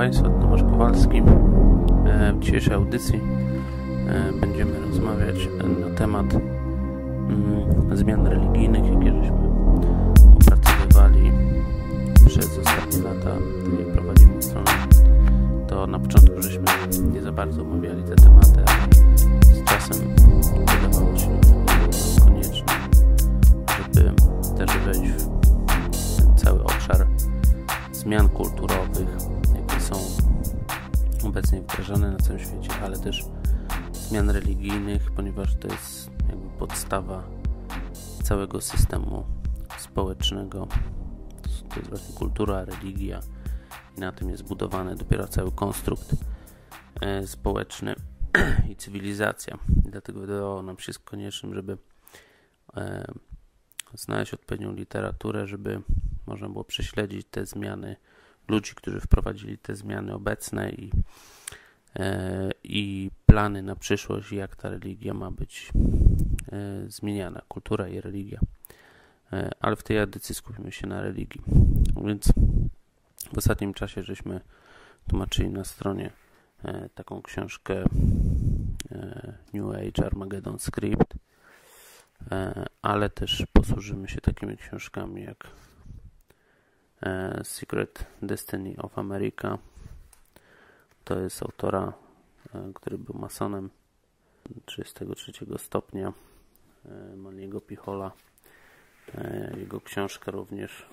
Państwa, Tomasz Kowalski. W dzisiejszej audycji będziemy rozmawiać na temat zmian religijnych, jakie żeśmy opracowywali przez ostatnie lata, gdy prowadzimy stronę. To na początku żeśmy nie za bardzo omawiali te tematy, ale z czasem wydawało się konieczne, żeby też wejść w ten cały obszar zmian kulturowych, jakie są obecnie wdrażane na całym świecie, ale też zmian religijnych, ponieważ to jest jakby podstawa całego systemu społecznego. To jest właśnie kultura, religia i na tym jest budowany dopiero cały konstrukt społeczny i cywilizacja. I dlatego wydawało nam się koniecznym, żeby znaleźć odpowiednią literaturę, żeby można było prześledzić te zmiany, ludzi, którzy wprowadzili te zmiany obecne i plany na przyszłość, jak ta religia ma być zmieniana, kultura i religia. Ale w tej edycji skupimy się na religii. Więc w ostatnim czasie żeśmy tłumaczyli na stronie taką książkę New Age Armageddon Script, ale też posłużymy się takimi książkami jak Secret Destiny of America. To jest autora, który był masonem 33 stopnia, Manly'ego P. Halla. Jego książka również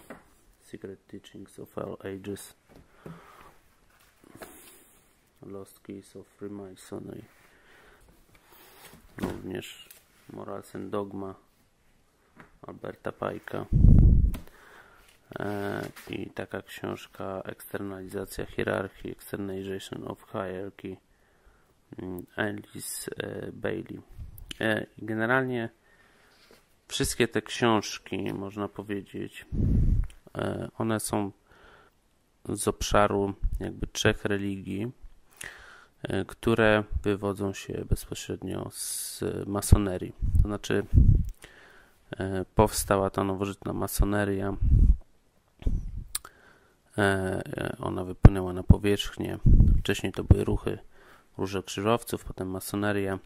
Secret Teachings of All Ages, Lost Keys of Freemasonry, również Morals and Dogma Alberta Pike'a i taka książka Eksternalizacja hierarchii, Externalization of Hierarchy, Alice Bailey. Generalnie wszystkie te książki, można powiedzieć, one są z obszaru jakby trzech religii, które wywodzą się bezpośrednio z masonerii. To znaczy powstała ta nowożytna masoneria, ona wypłynęła na powierzchnię. Wcześniej to były ruchy różokrzyżowców, potem masoneria.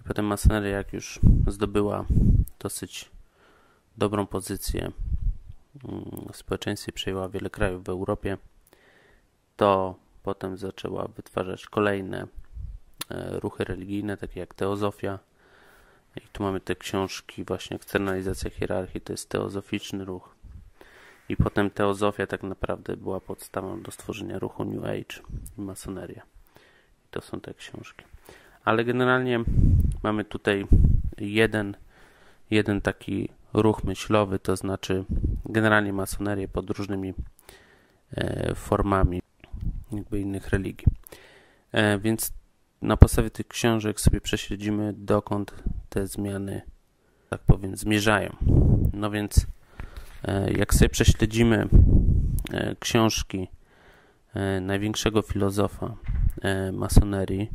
I potem masoneria, jak już zdobyła dosyć dobrą pozycję w społeczeństwie, przejęła wiele krajów w Europie, to potem zaczęła wytwarzać kolejne ruchy religijne, takie jak teozofia. I tu mamy te książki właśnie Eksternalizacja hierarchii, to jest teozoficzny ruch. I potem teozofia tak naprawdę była podstawą do stworzenia ruchu New Age i masoneria. I to są te książki. Ale generalnie mamy tutaj jeden taki ruch myślowy, to znaczy generalnie masonerię pod różnymi formami jakby innych religii. Więc na podstawie tych książek sobie prześledzimy, dokąd te zmiany, tak powiem, zmierzają. No więc jak sobie prześledzimy książki największego filozofa masonerii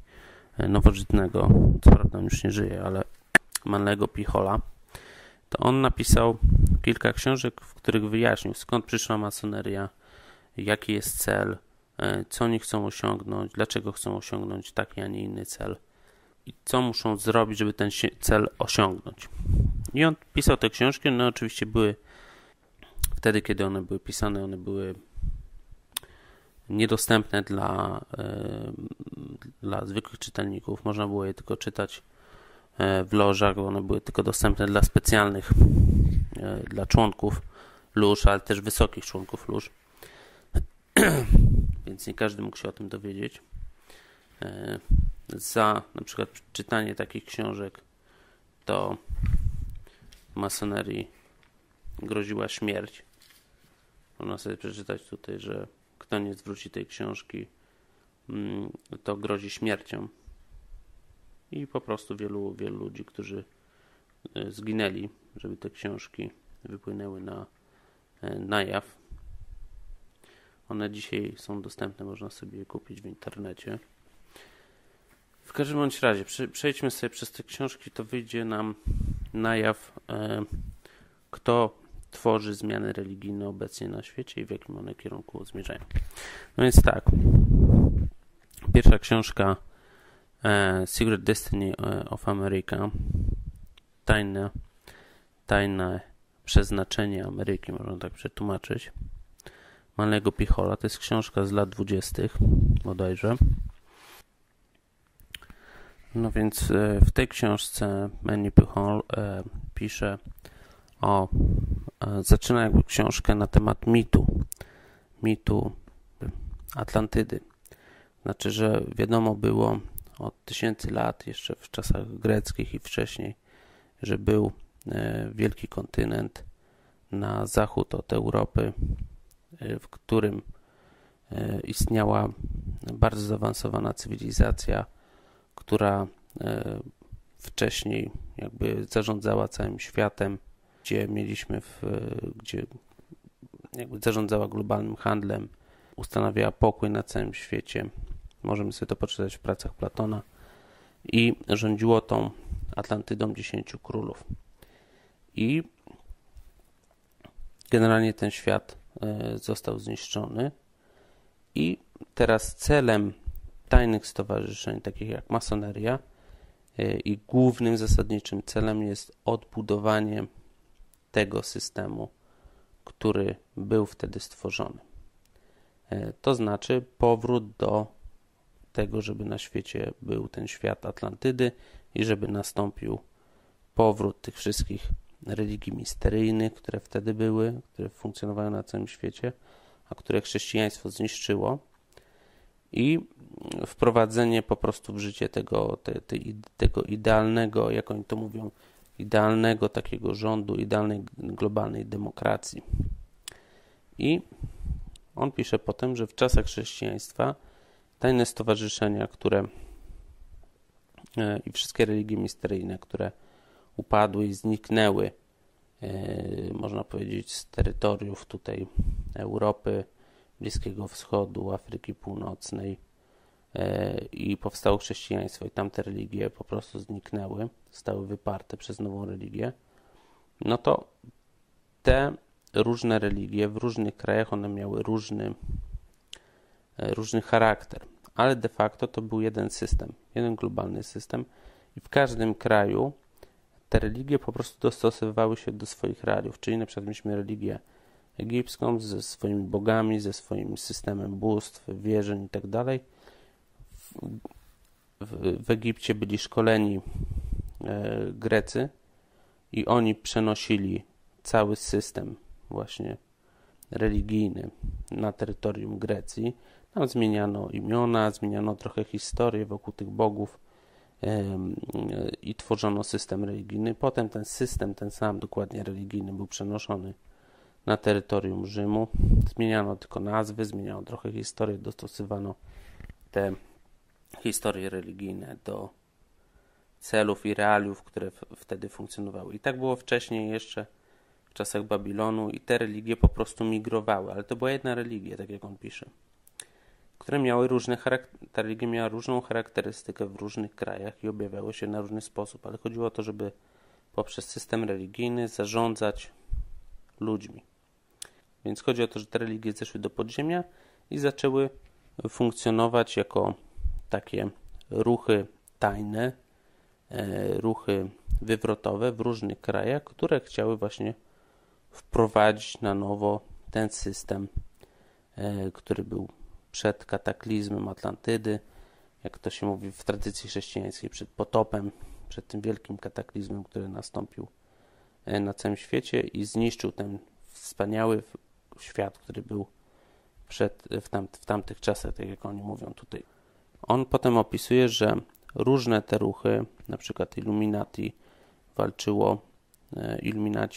nowożytnego, co prawda on już nie żyje, ale Manly'ego P. Halla, to on napisał kilka książek, w których wyjaśnił, skąd przyszła masoneria, jaki jest cel, co oni chcą osiągnąć, dlaczego chcą osiągnąć taki, a nie inny cel i co muszą zrobić, żeby ten cel osiągnąć. I on pisał te książki, one oczywiście były wtedy, kiedy one były pisane, one były niedostępne dla zwykłych czytelników. Można było je tylko czytać w lożach, bo one były tylko dostępne dla specjalnych, dla członków lóż, ale też wysokich członków lóż. Więc nie każdy mógł się o tym dowiedzieć. Za na przykład czytanie takich książek to masonerii groziła śmierć. Można sobie przeczytać tutaj, że kto nie zwróci tej książki, to grozi śmiercią. I po prostu wielu ludzi, którzy zginęli, żeby te książki wypłynęły na jaw. One dzisiaj są dostępne, można sobie je kupić w internecie. W każdym bądź razie przejdźmy sobie przez te książki, to wyjdzie nam na jaw, kto tworzy zmiany religijne obecnie na świecie i w jakim one kierunku zmierzają. No więc tak, pierwsza książka Secret Destiny of America, tajne przeznaczenie Ameryki, można tak przetłumaczyć, Manlego P. Halla. To jest książka z lat 20. bodajże. No więc w tej książce Manly P. Hall pisze o, zaczyna jakby książkę na temat mitu Atlantydy. Znaczy, że wiadomo było od tysięcy lat, jeszcze w czasach greckich i wcześniej, że był wielki kontynent na zachód od Europy, w którym istniała bardzo zaawansowana cywilizacja, która wcześniej jakby zarządzała całym światem, gdzie jakby zarządzała globalnym handlem, ustanawiała pokój na całym świecie. Możemy sobie to poczytać w pracach Platona. I rządziło tą Atlantydą 10 królów. I generalnie ten świat został zniszczony. I teraz celem tajnych stowarzyszeń, takich jak masoneria, i głównym zasadniczym celem jest odbudowanie tego systemu, który był wtedy stworzony. To znaczy powrót do tego, żeby na świecie był ten świat Atlantydy i żeby nastąpił powrót tych wszystkich religii misteryjnych, które wtedy były, które funkcjonowały na całym świecie, a które chrześcijaństwo zniszczyło, i wprowadzenie po prostu w życie tego idealnego, jak oni to mówią, idealnego takiego rządu, idealnej globalnej demokracji. I on pisze potem, że w czasach chrześcijaństwa tajne stowarzyszenia, które i wszystkie religie misteryjne, które upadły i zniknęły, można powiedzieć, z terytoriów tutaj Europy, Bliskiego Wschodu, Afryki Północnej, i powstało chrześcijaństwo i tamte religie po prostu zniknęły, zostały wyparte przez nową religię, no to te różne religie w różnych krajach, one miały różny charakter, ale de facto to był jeden system, jeden globalny system, i w każdym kraju te religie po prostu dostosowywały się do swoich realiów, czyli na przykład mieliśmy religię egipską ze swoimi bogami, ze swoim systemem bóstw, wierzeń itd. W Egipcie byli szkoleni Grecy i oni przenosili cały system właśnie religijny na terytorium Grecji. Tam zmieniano imiona, zmieniano trochę historię wokół tych bogów i tworzono system religijny. Potem ten system, ten sam dokładnie religijny, był przenoszony na terytorium Rzymu. Zmieniano tylko nazwy, zmieniano trochę historię, dostosowywano te historie religijne do celów i realiów, które wtedy funkcjonowały. I tak było wcześniej jeszcze w czasach Babilonu i te religie po prostu migrowały, ale to była jedna religia, tak jak on pisze, które miały różne ta religia miała różną charakterystykę w różnych krajach i objawiały się na różny sposób, ale chodziło o to, żeby poprzez system religijny zarządzać ludźmi. Więc chodzi o to, że te religie zeszły do podziemia i zaczęły funkcjonować jako takie ruchy tajne, ruchy wywrotowe w różnych krajach, które chciały właśnie wprowadzić na nowo ten system, który był przed kataklizmem Atlantydy, jak to się mówi w tradycji chrześcijańskiej, przed potopem, przed tym wielkim kataklizmem, który nastąpił na całym świecie i zniszczył ten wspaniały świat, który był w tamtych czasach, tak jak oni mówią tutaj. On potem opisuje, że różne te ruchy, na przykład iluminaci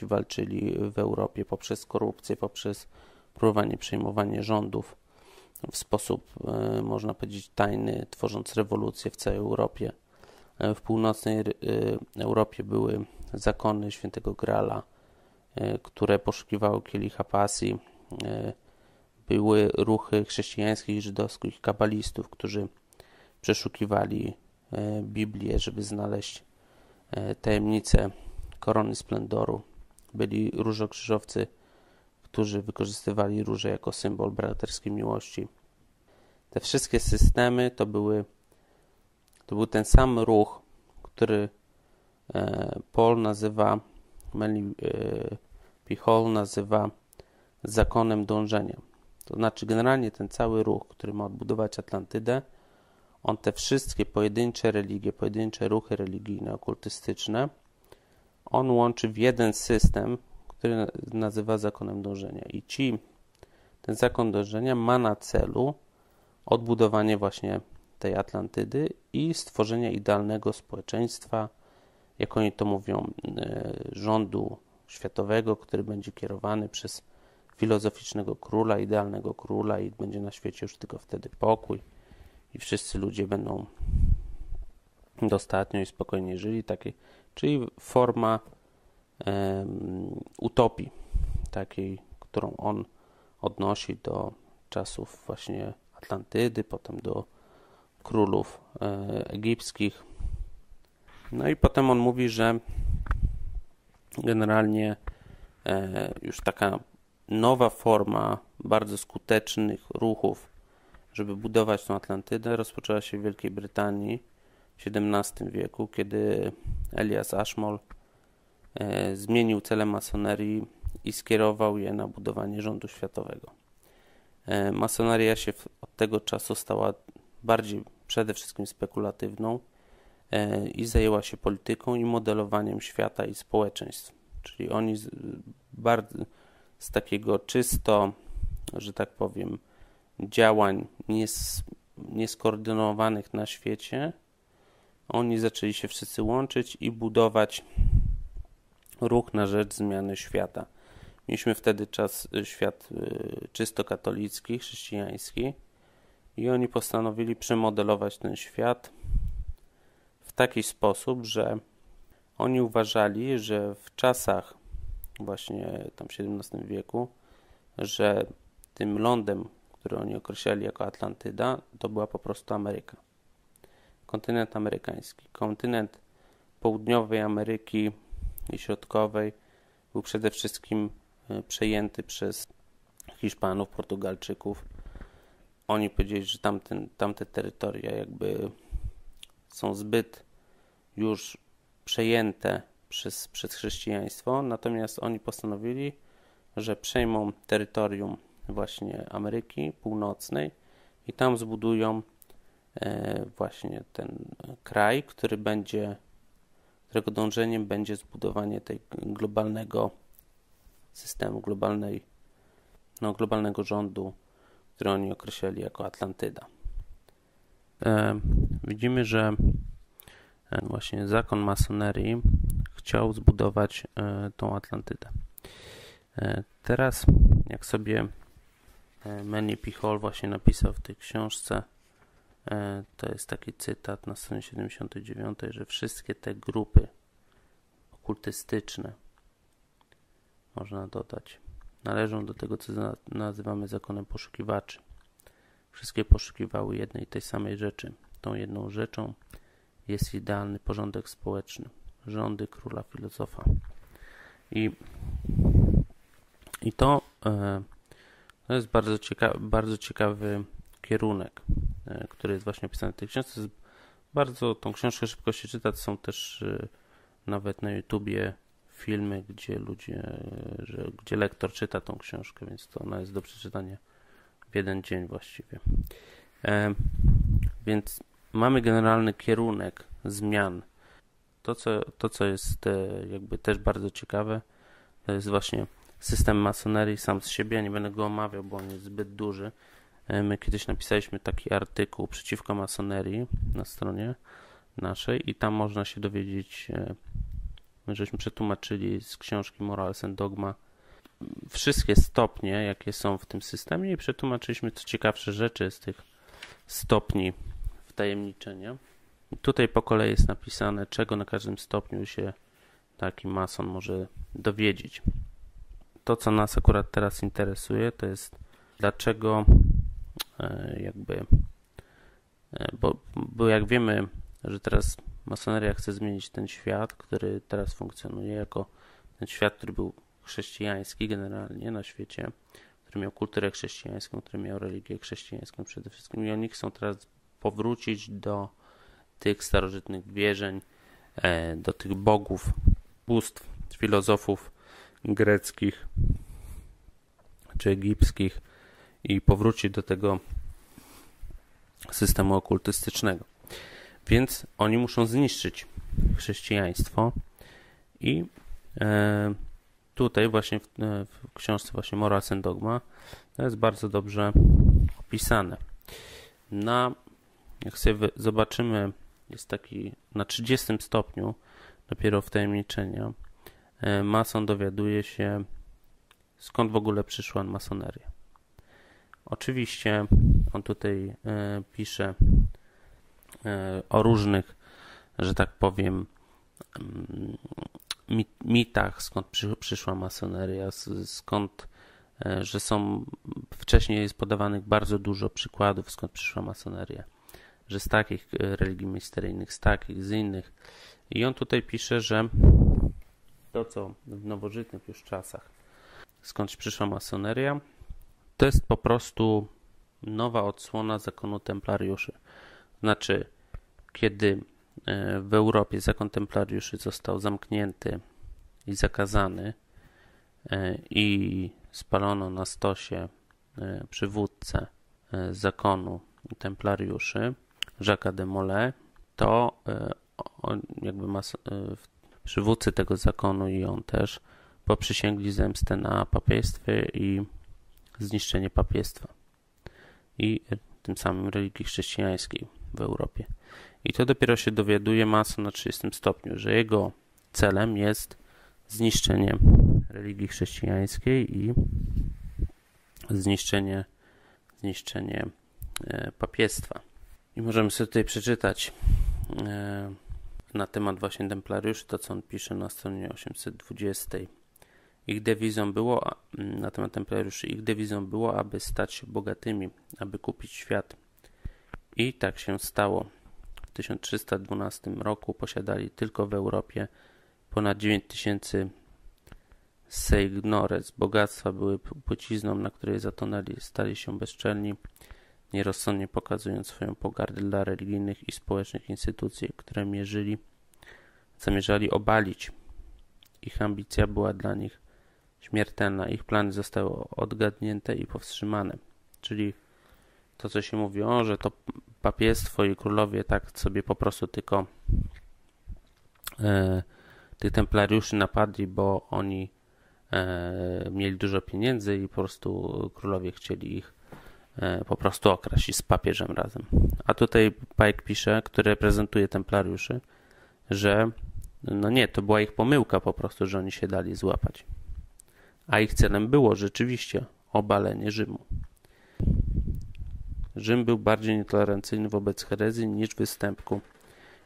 walczyli w Europie poprzez korupcję, poprzez próbowanie przejmowania rządów w sposób, można powiedzieć, tajny, tworząc rewolucję w całej Europie. W północnej Europie były zakony Świętego Grala, które poszukiwały kielicha pasji. Były ruchy chrześcijańskich, żydowskich kabalistów, którzy przeszukiwali Biblię, żeby znaleźć tajemnicę korony splendoru byli różokrzyżowcy, którzy wykorzystywali róże jako symbol braterskiej miłości. Te wszystkie systemy to był ten sam ruch, który Manly P. Hall nazywa zakonem dążenia. To znaczy generalnie ten cały ruch, który ma odbudować Atlantydę, on te wszystkie pojedyncze religie, pojedyncze ruchy religijne, okultystyczne, on łączy w jeden system, który nazywa zakonem dążenia. I ten zakon dążenia ma na celu odbudowanie właśnie tej Atlantydy i stworzenie idealnego społeczeństwa, jak oni to mówią, rządu światowego, który będzie kierowany przez filozoficznego króla, idealnego króla, i będzie na świecie już tylko wtedy pokój i wszyscy ludzie będą dostatnio i spokojnie żyli, czyli forma utopii, takiej, którą on odnosi do czasów właśnie Atlantydy, potem do królów egipskich. No i potem on mówi, że generalnie już taka nowa forma bardzo skutecznych ruchów, żeby budować tą Atlantydę, rozpoczęła się w Wielkiej Brytanii w XVII wieku, kiedy Elias Ashmole zmienił cele masonerii i skierował je na budowanie rządu światowego. Masoneria się od tego czasu stała bardziej przede wszystkim spekulatywną i zajęła się polityką i modelowaniem świata i społeczeństw. Czyli oni z takiego czysto, że tak powiem, działań nieskoordynowanych na świecie, oni zaczęli się wszyscy łączyć i budować ruch na rzecz zmiany świata. Mieliśmy wtedy świat czysto katolicki, chrześcijański, i oni postanowili przemodelować ten świat w taki sposób, że oni uważali, że w czasach właśnie tam XVII wieku, że tym lądem, który oni określali jako Atlantyda, to była po prostu Ameryka. Kontynent amerykański. Kontynent południowej Ameryki i środkowej był przede wszystkim przejęty przez Hiszpanów, Portugalczyków. Oni powiedzieli, że tamte terytoria jakby są zbyt już przejęte przez chrześcijaństwo, natomiast oni postanowili, że przejmą terytorium właśnie Ameryki Północnej i tam zbudują właśnie ten kraj, którego dążeniem będzie zbudowanie tej globalnego systemu, globalnego rządu, który oni określili jako Atlantyda. Widzimy, że właśnie zakon masonerii chciał zbudować tą Atlantydę. Teraz, jak sobie Manly P. Hall właśnie napisał w tej książce, to jest taki cytat na stronie 79, że wszystkie te grupy okultystyczne, można dodać, należą do tego, co nazywamy zakonem poszukiwaczy. Wszystkie poszukiwały jednej i tej samej rzeczy. Tą jedną rzeczą jest idealny porządek społeczny, rządy króla filozofa. I to jest bardzo ciekawy kierunek, który jest właśnie opisany w tej książce. Tą książkę szybko się czyta. Są też nawet na YouTubie filmy, gdzie lektor czyta tą książkę, więc to ona jest do przeczytania w jeden dzień właściwie. Więc mamy generalny kierunek zmian. To, co jest jakby też bardzo ciekawe, to jest właśnie system masonerii sam z siebie. Ja nie będę go omawiał, bo on jest zbyt duży. My kiedyś napisaliśmy taki artykuł przeciwko masonerii na stronie naszej i tam można się dowiedzieć, my żeśmy przetłumaczyli z książki Morals and Dogma wszystkie stopnie, jakie są w tym systemie, i przetłumaczyliśmy co ciekawsze rzeczy z tych stopni wtajemniczenia. Tutaj po kolei jest napisane, czego na każdym stopniu się taki mason może dowiedzieć. To, co nas akurat teraz interesuje, to jest dlaczego bo jak wiemy, że teraz masoneria chce zmienić ten świat, który teraz funkcjonuje, jako ten świat, który był chrześcijański generalnie na świecie, który miał kulturę chrześcijańską, który miał religię chrześcijańską przede wszystkim, i oni chcą teraz powrócić do tych starożytnych wierzeń, do tych bogów, bóstw, filozofów greckich czy egipskich i powrócić do tego systemu okultystycznego. Więc oni muszą zniszczyć chrześcijaństwo i tutaj właśnie w książce właśnie Morals and Dogma to jest bardzo dobrze opisane. Jak sobie zobaczymy, jest taki na 30 stopniu dopiero wtajemniczenia. Mason dowiaduje się, skąd w ogóle przyszła masoneria. Oczywiście on tutaj pisze o różnych, że tak powiem, mitach, skąd przyszła masoneria, skąd, że są, wcześniej jest podawanych bardzo dużo przykładów, skąd przyszła masoneria, że z takich religii misteryjnych, z takich, z innych. I on tutaj pisze, że to, co w nowożytnych już czasach, skąd przyszła masoneria, to jest po prostu nowa odsłona zakonu templariuszy. Znaczy, kiedy w Europie zakon templariuszy został zamknięty i zakazany i spalono na stosie przywódcę zakonu templariuszy, Jacques de Molay, to on, jakby przywódcy tego zakonu i on też poprzysięgli zemstę na papiestwie i zniszczenie papiestwa i tym samym religii chrześcijańskiej w Europie. I to dopiero się dowiaduje Mason na 30 stopniu, że jego celem jest zniszczenie religii chrześcijańskiej i zniszczenie papiestwa. I możemy sobie tutaj przeczytać na temat właśnie templariuszy, to co on pisze na stronie 820. Ich dewizą było, na temat templariuszy, ich dewizą było, aby stać się bogatymi, aby kupić świat. I tak się stało. W 1312 roku posiadali tylko w Europie ponad 9000 seignores. Bogactwa były płycizną, na której zatonęli, stali się bezczelni, nierozsądnie pokazując swoją pogardę dla religijnych i społecznych instytucji, które zamierzali obalić. Ich ambicja była dla nich śmiertelna. Ich plany zostały odgadnięte i powstrzymane. Czyli to, co się mówi, że to papiestwo i królowie tak sobie po prostu tylko tych templariuszy napadli, bo oni mieli dużo pieniędzy i po prostu królowie chcieli ich po prostu okraść i z papieżem razem. A tutaj Pike pisze, który reprezentuje templariuszy, że no nie, to była ich pomyłka po prostu, że oni się dali złapać. A ich celem było rzeczywiście obalenie Rzymu. Rzym był bardziej nietolerancyjny wobec herezji niż występku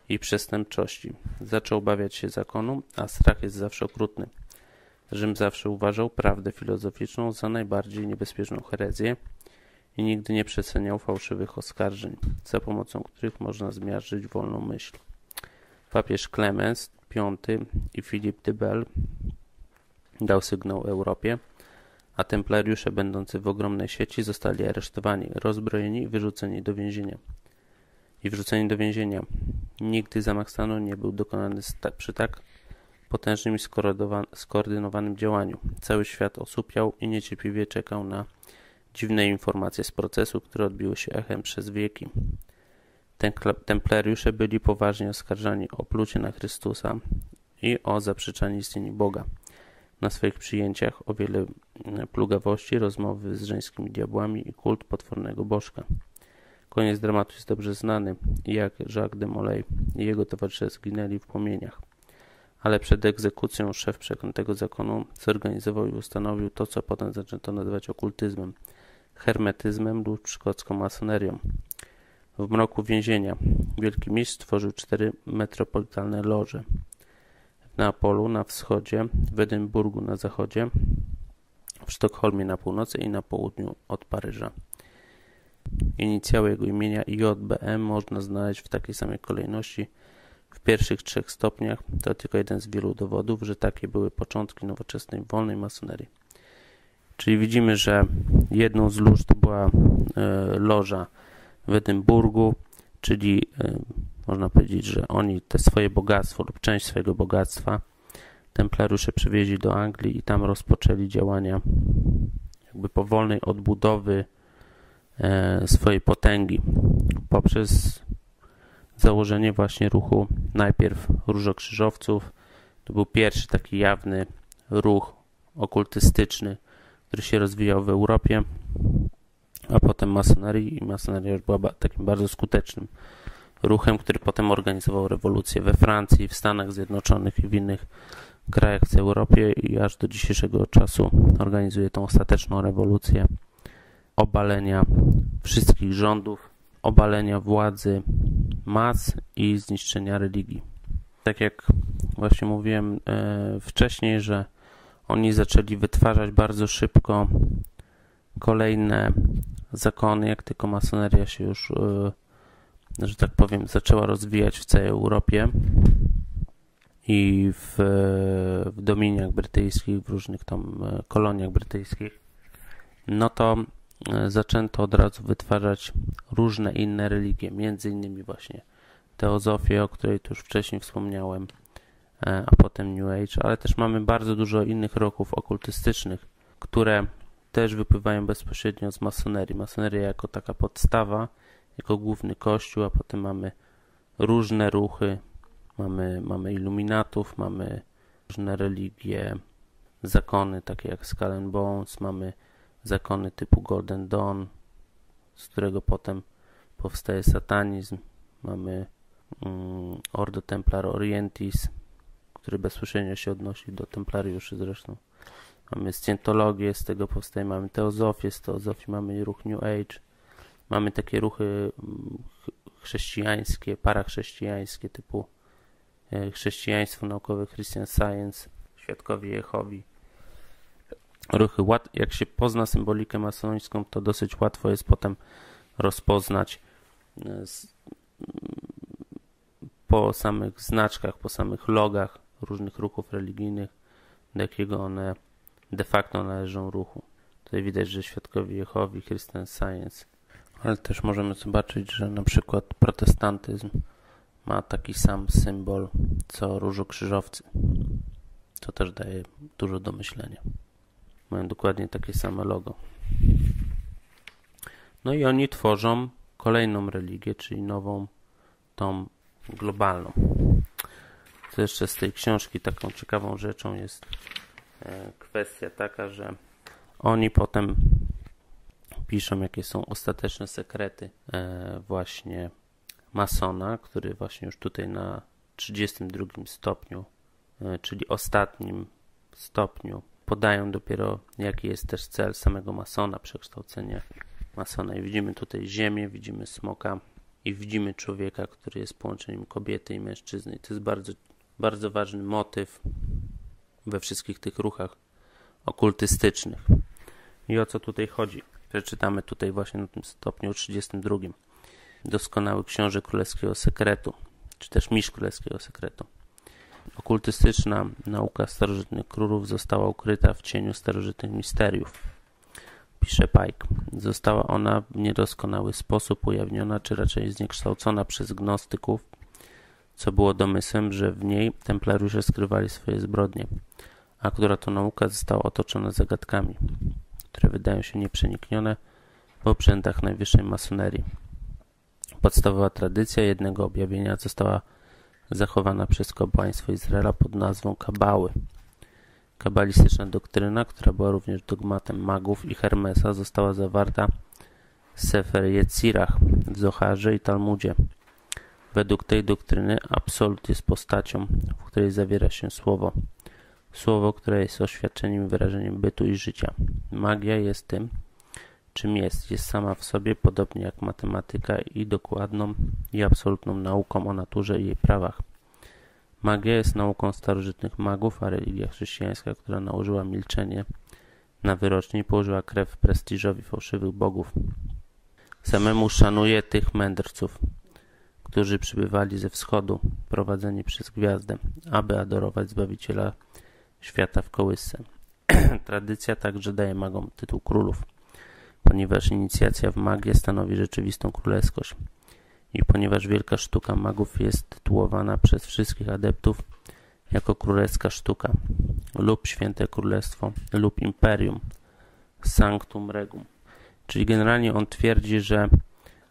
i przestępczości. Zaczął obawiać się zakonu, a strach jest zawsze okrutny. Rzym zawsze uważał prawdę filozoficzną za najbardziej niebezpieczną herezję i nigdy nie przeceniał fałszywych oskarżeń, za pomocą których można zmiażdżyć wolną myśl. Papież Klemens V i Filip de Bel dał sygnał Europie, a templariusze będący w ogromnej sieci zostali aresztowani, rozbrojeni i wyrzuceni do więzienia. Nigdy zamach stanu nie był dokonany przy tak potężnym i skoordynowanym działaniu. Cały świat osłupiał i niecierpliwie czekał na dziwne informacje z procesu, które odbiły się echem przez wieki. Templariusze byli poważnie oskarżani o plucie na Chrystusa i o zaprzeczanie istnienia Boga. Na swoich przyjęciach o wiele plugawości, rozmowy z żeńskimi diabłami i kult potwornego bożka. Koniec dramatu jest dobrze znany, jak Jacques de Molay i jego towarzysze zginęli w płomieniach. Ale przed egzekucją szef przeklętego zakonu zorganizował i ustanowił to, co potem zaczęto nazywać okultyzmem, hermetyzmem lub szkocką masonerią. W mroku więzienia wielki mistrz stworzył 4 metropolitalne loże. W Neapolu na wschodzie, w Edynburgu na zachodzie, w Sztokholmie na północy i na południu od Paryża. Inicjały jego imienia JBM można znaleźć w takiej samej kolejności W pierwszych trzech stopniach to tylko jeden z wielu dowodów, że takie były początki nowoczesnej wolnej masonerii. Czyli widzimy, że jedną z lóż to była loża w Edynburgu, czyli można powiedzieć, że oni te swoje bogactwo lub część swojego bogactwa templariusze przywieźli do Anglii i tam rozpoczęli działania jakby powolnej odbudowy swojej potęgi poprzez założenie właśnie ruchu najpierw różokrzyżowców. To był pierwszy taki jawny ruch okultystyczny, który się rozwijał w Europie, a potem masonerii i masoneria już była takim bardzo skutecznym ruchem, który potem organizował rewolucję we Francji, w Stanach Zjednoczonych i w innych krajach w Europie i aż do dzisiejszego czasu organizuje tą ostateczną rewolucję obalenia wszystkich rządów, obalenia władzy mas i zniszczenia religii. Tak jak właśnie mówiłem wcześniej, że oni zaczęli wytwarzać bardzo szybko kolejne zakony, jak tylko masoneria się już, że tak powiem, zaczęła rozwijać w całej Europie i w dominiach brytyjskich, w różnych tam koloniach brytyjskich, no to zaczęto od razu wytwarzać różne inne religie, między innymi właśnie teozofię, o której tu już wcześniej wspomniałem, a potem New Age, ale też mamy bardzo dużo innych ruchów okultystycznych, które też wypływają bezpośrednio z masonerii. Masoneria jako taka podstawa, jako główny kościół, a potem mamy różne ruchy, mamy iluminatów, mamy różne religie, zakony takie jak Skull and Bones, mamy zakony typu Golden Dawn, z którego potem powstaje satanizm, mamy Ordo Templar Orientis, który bezpośrednio się odnosi do templariuszy zresztą. Mamy Scientologię, z tego powstaje, mamy teozofię, z teozofii mamy ruch New Age, mamy takie ruchy chrześcijańskie, parachrześcijańskie typu chrześcijaństwo naukowe, Christian Science, Świadkowie Jehowy. Ruchy, jak się pozna symbolikę masońską, to dosyć łatwo jest potem rozpoznać po samych znaczkach, po samych logach różnych ruchów religijnych, do jakiego one de facto należą ruchu. Tutaj widać, że Świadkowie Jehowy, Christian Science, ale też możemy zobaczyć, że na przykład protestantyzm ma taki sam symbol co różokrzyżowcy, co też daje dużo do myślenia. Mają dokładnie takie same logo. No i oni tworzą kolejną religię, czyli nową, tą globalną. To jeszcze z tej książki taką ciekawą rzeczą jest kwestia taka, że oni potem piszą, jakie są ostateczne sekrety właśnie masona, który właśnie już tutaj na 32 stopniu, czyli ostatnim stopniu, podają dopiero, jaki jest też cel samego masona, przekształcenia masona. I widzimy tutaj ziemię, widzimy smoka i widzimy człowieka, który jest połączeniem kobiety i mężczyzny. I to jest bardzo, bardzo ważny motyw we wszystkich tych ruchach okultystycznych. I o co tutaj chodzi? Przeczytamy tutaj właśnie na tym stopniu 32. Doskonały książę królewskiego sekretu, czy też mistrz królewskiego sekretu. Okultystyczna nauka starożytnych królów została ukryta w cieniu starożytnych misteriów, pisze Pike. Została ona w niedoskonały sposób ujawniona, czy raczej zniekształcona przez gnostyków, co było domysłem, że w niej templariusze skrywali swoje zbrodnie, a która to nauka została otoczona zagadkami, które wydają się nieprzeniknione w obrzędach najwyższej masonerii. Podstawowa tradycja jednego objawienia została zachowana przez kapłaństwo Izraela pod nazwą kabały. Kabalistyczna doktryna, która była również dogmatem magów i Hermesa, została zawarta w Sefer Jecirach, w Zoharze i Talmudzie. Według tej doktryny absolut jest postacią, w której zawiera się słowo. Słowo, które jest oświadczeniem i wyrażeniem bytu i życia. Magia jest tym, czym jest. Jest sama w sobie, podobnie jak matematyka i dokładną i absolutną nauką o naturze i jej prawach. Magia jest nauką starożytnych magów, a religia chrześcijańska, która nałożyła milczenie na wyrocznie i położyła krew prestiżowi fałszywych bogów. Samemu szanuję tych mędrców, którzy przybywali ze wschodu, prowadzeni przez gwiazdę, aby adorować Zbawiciela świata w kołysce. Tradycja także daje magom tytuł królów, ponieważ inicjacja w magię stanowi rzeczywistą królewskość i ponieważ wielka sztuka magów jest tytułowana przez wszystkich adeptów jako królewska sztuka lub święte królestwo lub imperium, sanctum regum. Czyli generalnie on twierdzi, że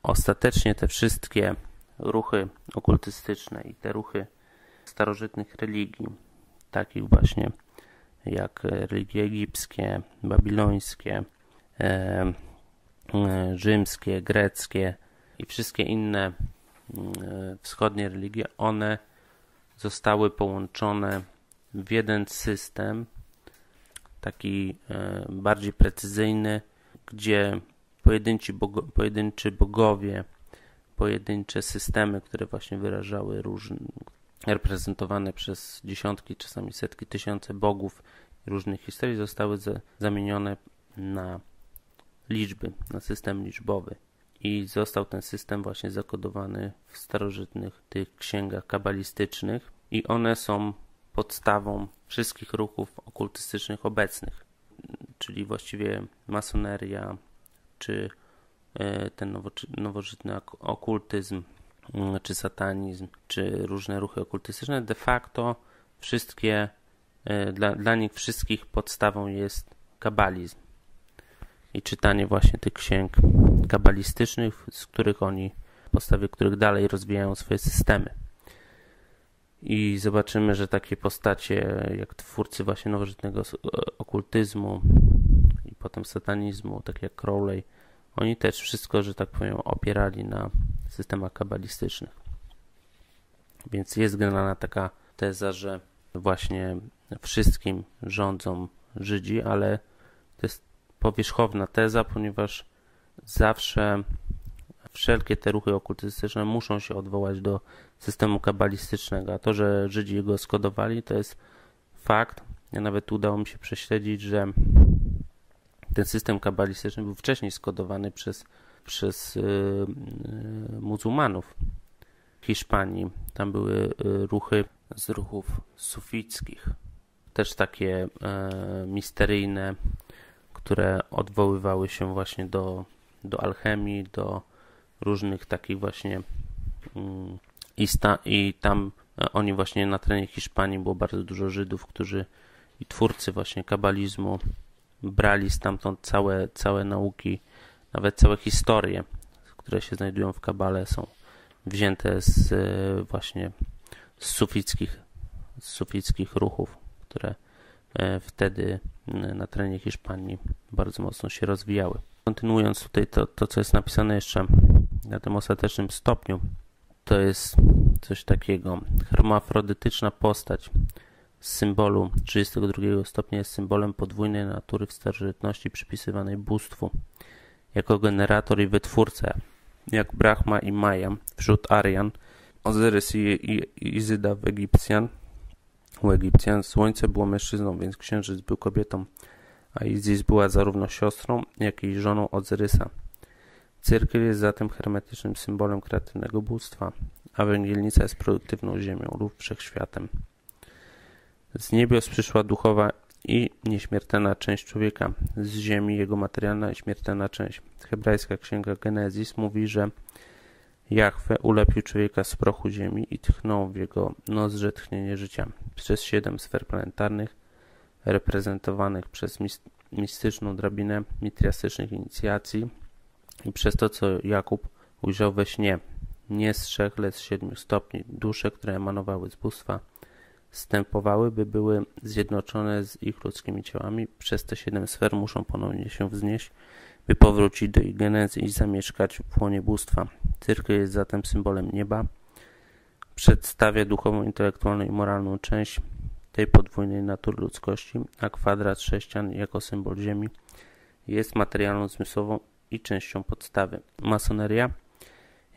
ostatecznie te wszystkie ruchy okultystyczne i te ruchy starożytnych religii, takich właśnie jak religie egipskie, babilońskie, rzymskie, greckie i wszystkie inne wschodnie religie, one zostały połączone w jeden system, taki bardziej precyzyjny, gdzie pojedynczy bogowie, pojedyncze systemy, które właśnie wyrażały różne, reprezentowane przez dziesiątki, czasami setki, tysiące bogów różnych historii, zostały zamienione na liczby, na system liczbowy. I został ten system właśnie zakodowany w starożytnych tych księgach kabalistycznych i one są podstawą wszystkich ruchów okultystycznych obecnych, czyli właściwie masoneria, czy ten nowożytny okultyzm, czy satanizm, czy różne ruchy okultystyczne, de facto wszystkie, dla nich wszystkich podstawą jest kabalizm i czytanie właśnie tych księg kabalistycznych, z których oni, w podstawie których dalej rozwijają swoje systemy. I zobaczymy, że takie postacie jak twórcy właśnie nowożytnego okultyzmu i potem satanizmu, tak jak Crowley, oni też wszystko, że tak powiem, opierali na systemach kabalistycznych. Więc jest generalna taka teza, że właśnie wszystkim rządzą Żydzi, ale to jest powierzchowna teza, ponieważ zawsze wszelkie te ruchy okultystyczne muszą się odwołać do systemu kabalistycznego, a to, że Żydzi go skodowali, to jest fakt. Ja nawet udało mi się prześledzić, że ten system kabalistyczny był wcześniej skodowany przez muzułmanów w Hiszpanii. Tam były ruchy z ruchów sufickich, też takie misteryjne, które odwoływały się właśnie do alchemii, do różnych takich właśnie i tam oni właśnie na terenie Hiszpanii było bardzo dużo Żydów, którzy i twórcy właśnie kabalizmu brali stamtąd całe nauki, nawet całe historie, które się znajdują w kabale, są wzięte z sufickich ruchów, które wtedy na terenie Hiszpanii bardzo mocno się rozwijały. Kontynuując tutaj to, co jest napisane jeszcze na tym ostatecznym stopniu, to jest coś takiego. Hermafrodytyczna postać z symbolu 32 stopnia jest symbolem podwójnej natury w starożytności przypisywanej bóstwu jako generator i wytwórca, jak Brahma i Maja wśród Arian, Ozyrys i Izyda u Egipcjan. Słońce było mężczyzną, więc księżyc był kobietą, a Izis była zarówno siostrą, jak i żoną Ozyrysa. Cyrkiel jest zatem hermetycznym symbolem kreatywnego bóstwa, a węgielnica jest produktywną ziemią lub wszechświatem. Z niebios przyszła duchowa i nieśmiertelna część człowieka, z ziemi jego materialna i śmiertelna część. Hebrajska księga Genezis mówi, że Jahwe ulepił człowieka z prochu ziemi i tchnął w jego nozdrze tchnienie życia. Przez 7 sfer planetarnych reprezentowanych przez mistyczną drabinę mitriastycznych inicjacji i przez to, co Jakub ujrzał we śnie, nie z 3, lecz z 7 stopni, dusze, które emanowały z bóstwa, stępowały, by były zjednoczone z ich ludzkimi ciałami. Przez te 7 sfer muszą ponownie się wznieść, by powrócić do ich genezy i zamieszkać w łonie bóstwa. Cyrk jest zatem symbolem nieba, przedstawia duchową, intelektualną i moralną część tej podwójnej natury ludzkości, a kwadrat sześcian jako symbol ziemi jest materialną, zmysłową i częścią podstawy. Masoneria,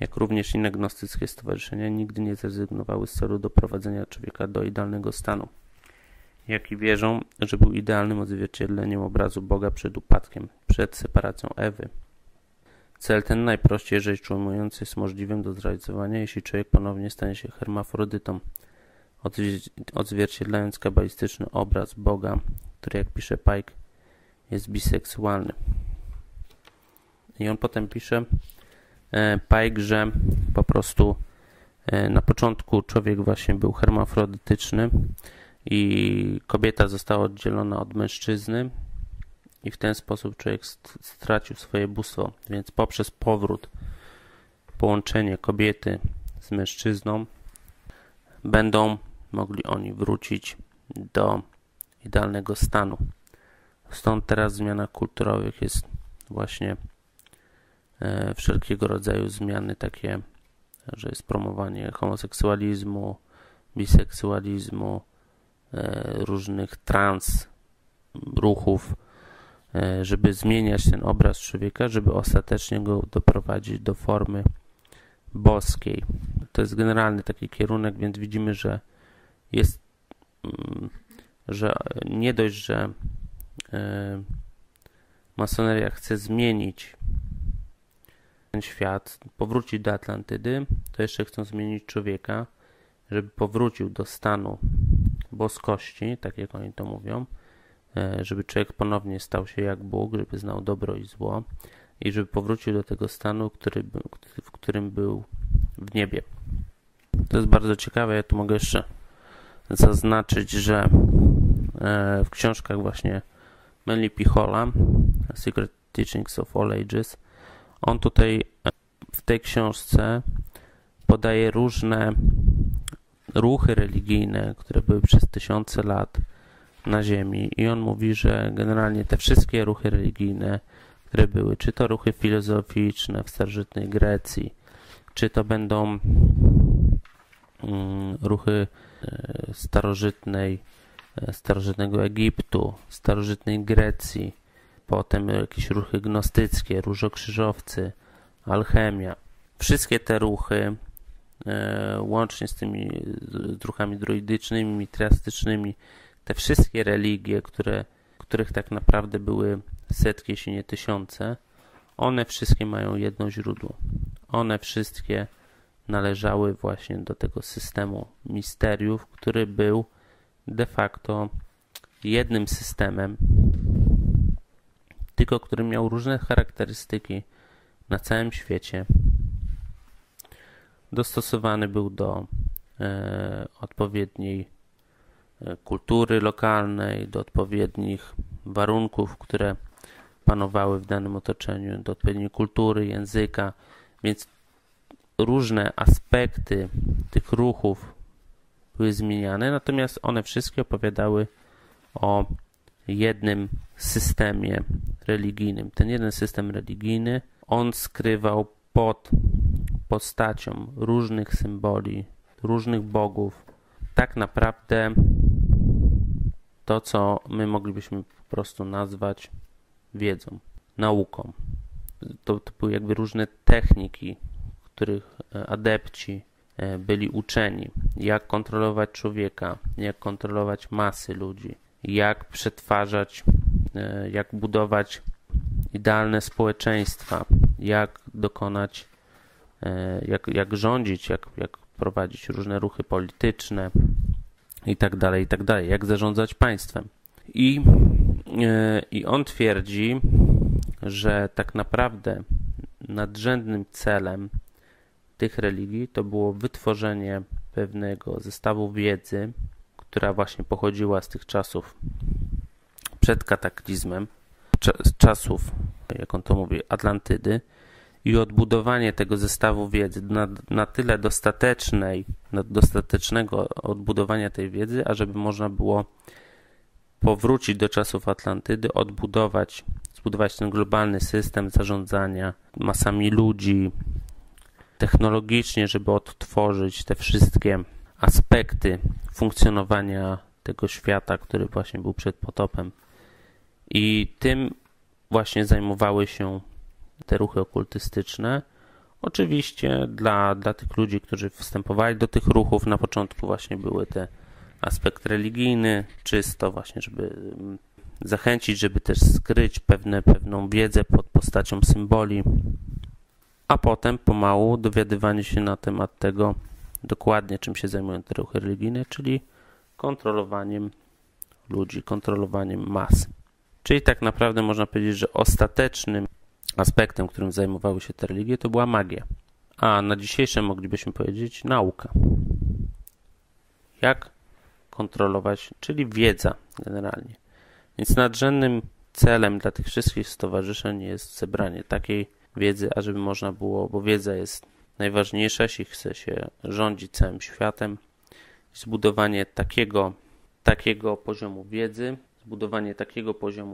jak również inne gnostyckie stowarzyszenia, nigdy nie zrezygnowały z celu doprowadzenia człowieka do idealnego stanu, jak i wierzą, że był idealnym odzwierciedleniem obrazu Boga przed upadkiem, przed separacją Ewy. Cel ten najprościej rzecz ujmując jest możliwym do zrealizowania, jeśli człowiek ponownie stanie się hermafrodytą, odzwierciedlając kabalistyczny obraz Boga, który, jak pisze Pike, jest biseksualny. I on potem pisze, Pike, że po prostu na początku człowiek właśnie był hermafrodytyczny i kobieta została oddzielona od mężczyzny i w ten sposób człowiek stracił swoje bóstwo. Więc poprzez powrót, połączenie kobiety z mężczyzną będą mogli oni wrócić do idealnego stanu. Stąd teraz w zmianach kulturowych jest właśnie wszelkiego rodzaju zmiany takie, że jest promowanie homoseksualizmu, biseksualizmu, różnych trans ruchów, żeby zmieniać ten obraz człowieka, żeby ostatecznie go doprowadzić do formy boskiej. To jest generalny taki kierunek, więc widzimy, że jest, że nie dość, że masoneria chce zmienić ten świat, powrócić do Atlantydy, to jeszcze chcą zmienić człowieka, żeby powrócił do stanu boskości, tak jak oni to mówią, żeby człowiek ponownie stał się jak Bóg, żeby znał dobro i zło i żeby powrócił do tego stanu, w którym był w niebie. To jest bardzo ciekawe, ja tu mogę jeszcze zaznaczyć, że w książkach właśnie Manly P. Halla, Secret Teachings of All Ages, on tutaj w tej książce podaje różne ruchy religijne, które były przez tysiące lat na ziemi i on mówi, że generalnie te wszystkie ruchy religijne, które były, czy to ruchy filozoficzne w starożytnej Grecji, czy to będą ruchy starożytnego Egiptu, starożytnej Grecji, potem jakieś ruchy gnostyckie, różokrzyżowcy, alchemia. Wszystkie te ruchy, łącznie z tymi ruchami druidycznymi, mitrastycznymi, te wszystkie religie, których tak naprawdę były setki, jeśli nie tysiące, one wszystkie mają jedno źródło. One wszystkie należały właśnie do tego systemu misteriów, który był de facto jednym systemem, tylko który miał różne charakterystyki na całym świecie. Dostosowany był do odpowiedniej kultury lokalnej, do odpowiednich warunków, które panowały w danym otoczeniu, do odpowiedniej kultury, języka, więc różne aspekty tych ruchów były zmieniane, natomiast one wszystkie opowiadały o jednym systemie religijnym. Ten jeden system religijny, on skrywał pod postacią różnych symboli, różnych bogów, tak naprawdę to, co my moglibyśmy po prostu nazwać wiedzą, nauką. To były jakby różne techniki, których adepci byli uczeni, jak kontrolować człowieka, jak kontrolować masy ludzi, jak przetwarzać, jak budować idealne społeczeństwa, jak dokonać, jak rządzić, jak prowadzić różne ruchy polityczne i tak dalej, jak zarządzać państwem. I on twierdzi, że tak naprawdę nadrzędnym celem tych religii to było wytworzenie pewnego zestawu wiedzy, która właśnie pochodziła z tych czasów przed kataklizmem, z czasów, jak on to mówi, Atlantydy, i odbudowanie tego zestawu wiedzy na tyle dostatecznego odbudowania tej wiedzy, ażeby można było powrócić do czasów Atlantydy, zbudować ten globalny system zarządzania masami ludzi, technologicznie, żeby odtworzyć te wszystkie aspekty funkcjonowania tego świata, który właśnie był przed potopem. I tym właśnie zajmowały się te ruchy okultystyczne. Oczywiście dla tych ludzi, którzy wstępowali do tych ruchów, na początku właśnie były te aspekt religijny, czysto właśnie, żeby zachęcić, żeby też skryć pewną wiedzę pod postacią symboli, a potem pomału dowiadywanie się na temat tego dokładnie, czym się zajmują te ruchy religijne, czyli kontrolowaniem ludzi, kontrolowaniem mas. Czyli tak naprawdę można powiedzieć, że ostatecznym aspektem, którym zajmowały się te religie, to była magia. A na dzisiejsze moglibyśmy powiedzieć nauka. Jak kontrolować, czyli wiedza generalnie. Więc nadrzędnym celem dla tych wszystkich stowarzyszeń jest zebranie takiej wiedzy, ażeby można było, bo wiedza jest najważniejsza, jeśli chce się rządzić całym światem. Zbudowanie takiego poziomu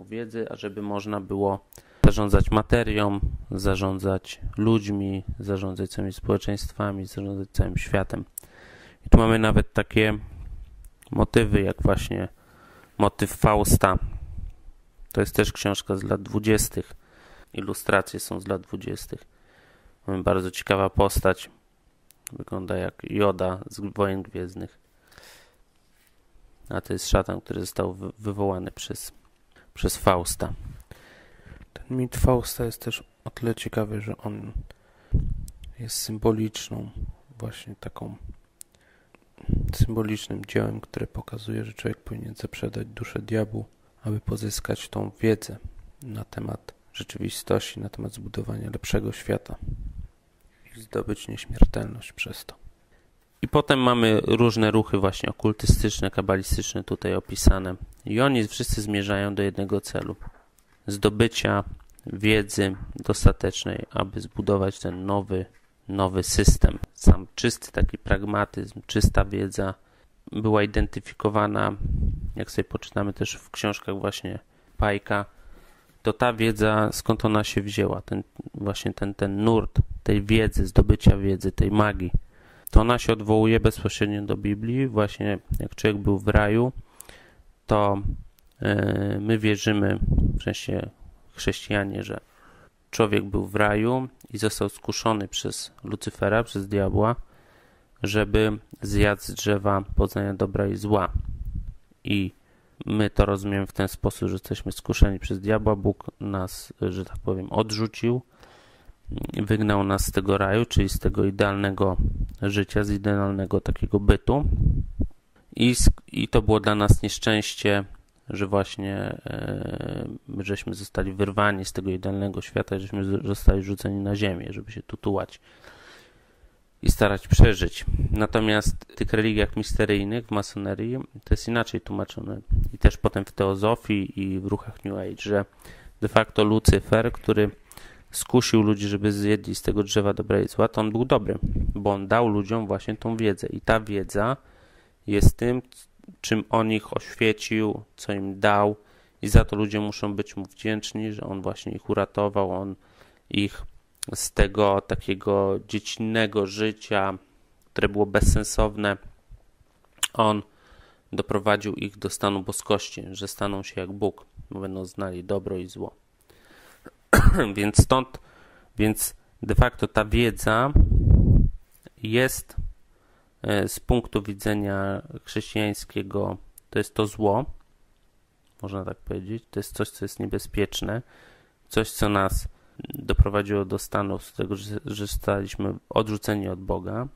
wiedzy, ażeby można było zarządzać materią, zarządzać ludźmi, zarządzać całymi społeczeństwami, zarządzać całym światem. I tu mamy nawet takie motywy, jak właśnie motyw Fausta. To jest też książka z lat 20. Ilustracje są z lat 20. Mamy bardzo ciekawa postać. Wygląda jak Joda z Wojen Gwiezdnych. A to jest szatan, który został wywołany przez Fausta. Ten mit Fausta jest też o tyle ciekawy, że on jest symboliczną, właśnie taką symbolicznym dziełem, które pokazuje, że człowiek powinien zaprzedać duszę diabłu, aby pozyskać tą wiedzę na temat rzeczywistości, na temat zbudowania lepszego świata i zdobyć nieśmiertelność przez to. I potem mamy różne ruchy właśnie okultystyczne, kabalistyczne tutaj opisane i oni wszyscy zmierzają do jednego celu. Zdobycia wiedzy dostatecznej, aby zbudować ten nowy system. Sam czysty taki pragmatyzm, czysta wiedza była identyfikowana, jak sobie poczytamy też w książkach właśnie Pike'a, to ta wiedza, skąd ona się wzięła, ten nurt tej wiedzy, zdobycia wiedzy, tej magii, to ona się odwołuje bezpośrednio do Biblii. Właśnie jak człowiek był w raju, to my wierzymy, w sensie chrześcijanie, że człowiek był w raju i został skuszony przez Lucyfera, przez diabła, żeby zjadł z drzewa poznania dobra i zła. I my to rozumiemy w ten sposób, że jesteśmy skuszeni przez diabła. Bóg nas, że tak powiem, odrzucił, wygnał nas z tego raju, czyli z tego idealnego życia, z idealnego takiego bytu. I to było dla nas nieszczęście, że właśnie żeśmy zostali wyrwani z tego idealnego świata, żeśmy zostali rzuceni na ziemię, żeby się tutułać i starać przeżyć. Natomiast w tych religiach misteryjnych, w masonerii, to jest inaczej tłumaczone. I też potem w teozofii i w ruchach New Age, że de facto Lucyfer, który skusił ludzi, żeby zjedli z tego drzewa dobra i zła, to on był dobry, bo on dał ludziom właśnie tą wiedzę. I ta wiedza jest tym, czym on ich oświecił, co im dał, i za to ludzie muszą być mu wdzięczni, że on właśnie ich uratował, on ich z tego takiego dziecinnego życia, które było bezsensowne, on doprowadził ich do stanu boskości, że staną się jak Bóg, bo będą znali dobro i zło. Więc de facto ta wiedza jest z punktu widzenia chrześcijańskiego, to jest to zło, można tak powiedzieć, to jest coś, co jest niebezpieczne, coś, co nas doprowadziło do stanu z tego, że staliśmy odrzuceni od Boga.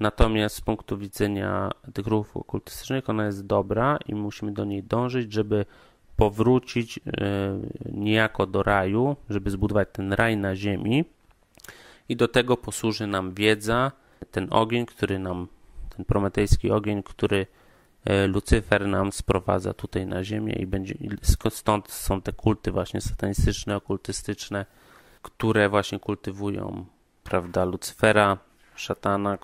Natomiast z punktu widzenia tych ruchów okultystycznych ona jest dobra i musimy do niej dążyć, żeby powrócić niejako do raju, żeby zbudować ten raj na ziemi, i do tego posłuży nam wiedza, ten ogień, który nam, ten prometejski ogień, który Lucyfer nam sprowadza tutaj na ziemię, i będzie, stąd są te kulty właśnie satanistyczne, okultystyczne, które właśnie kultywują, prawda, Lucyfera, szatana,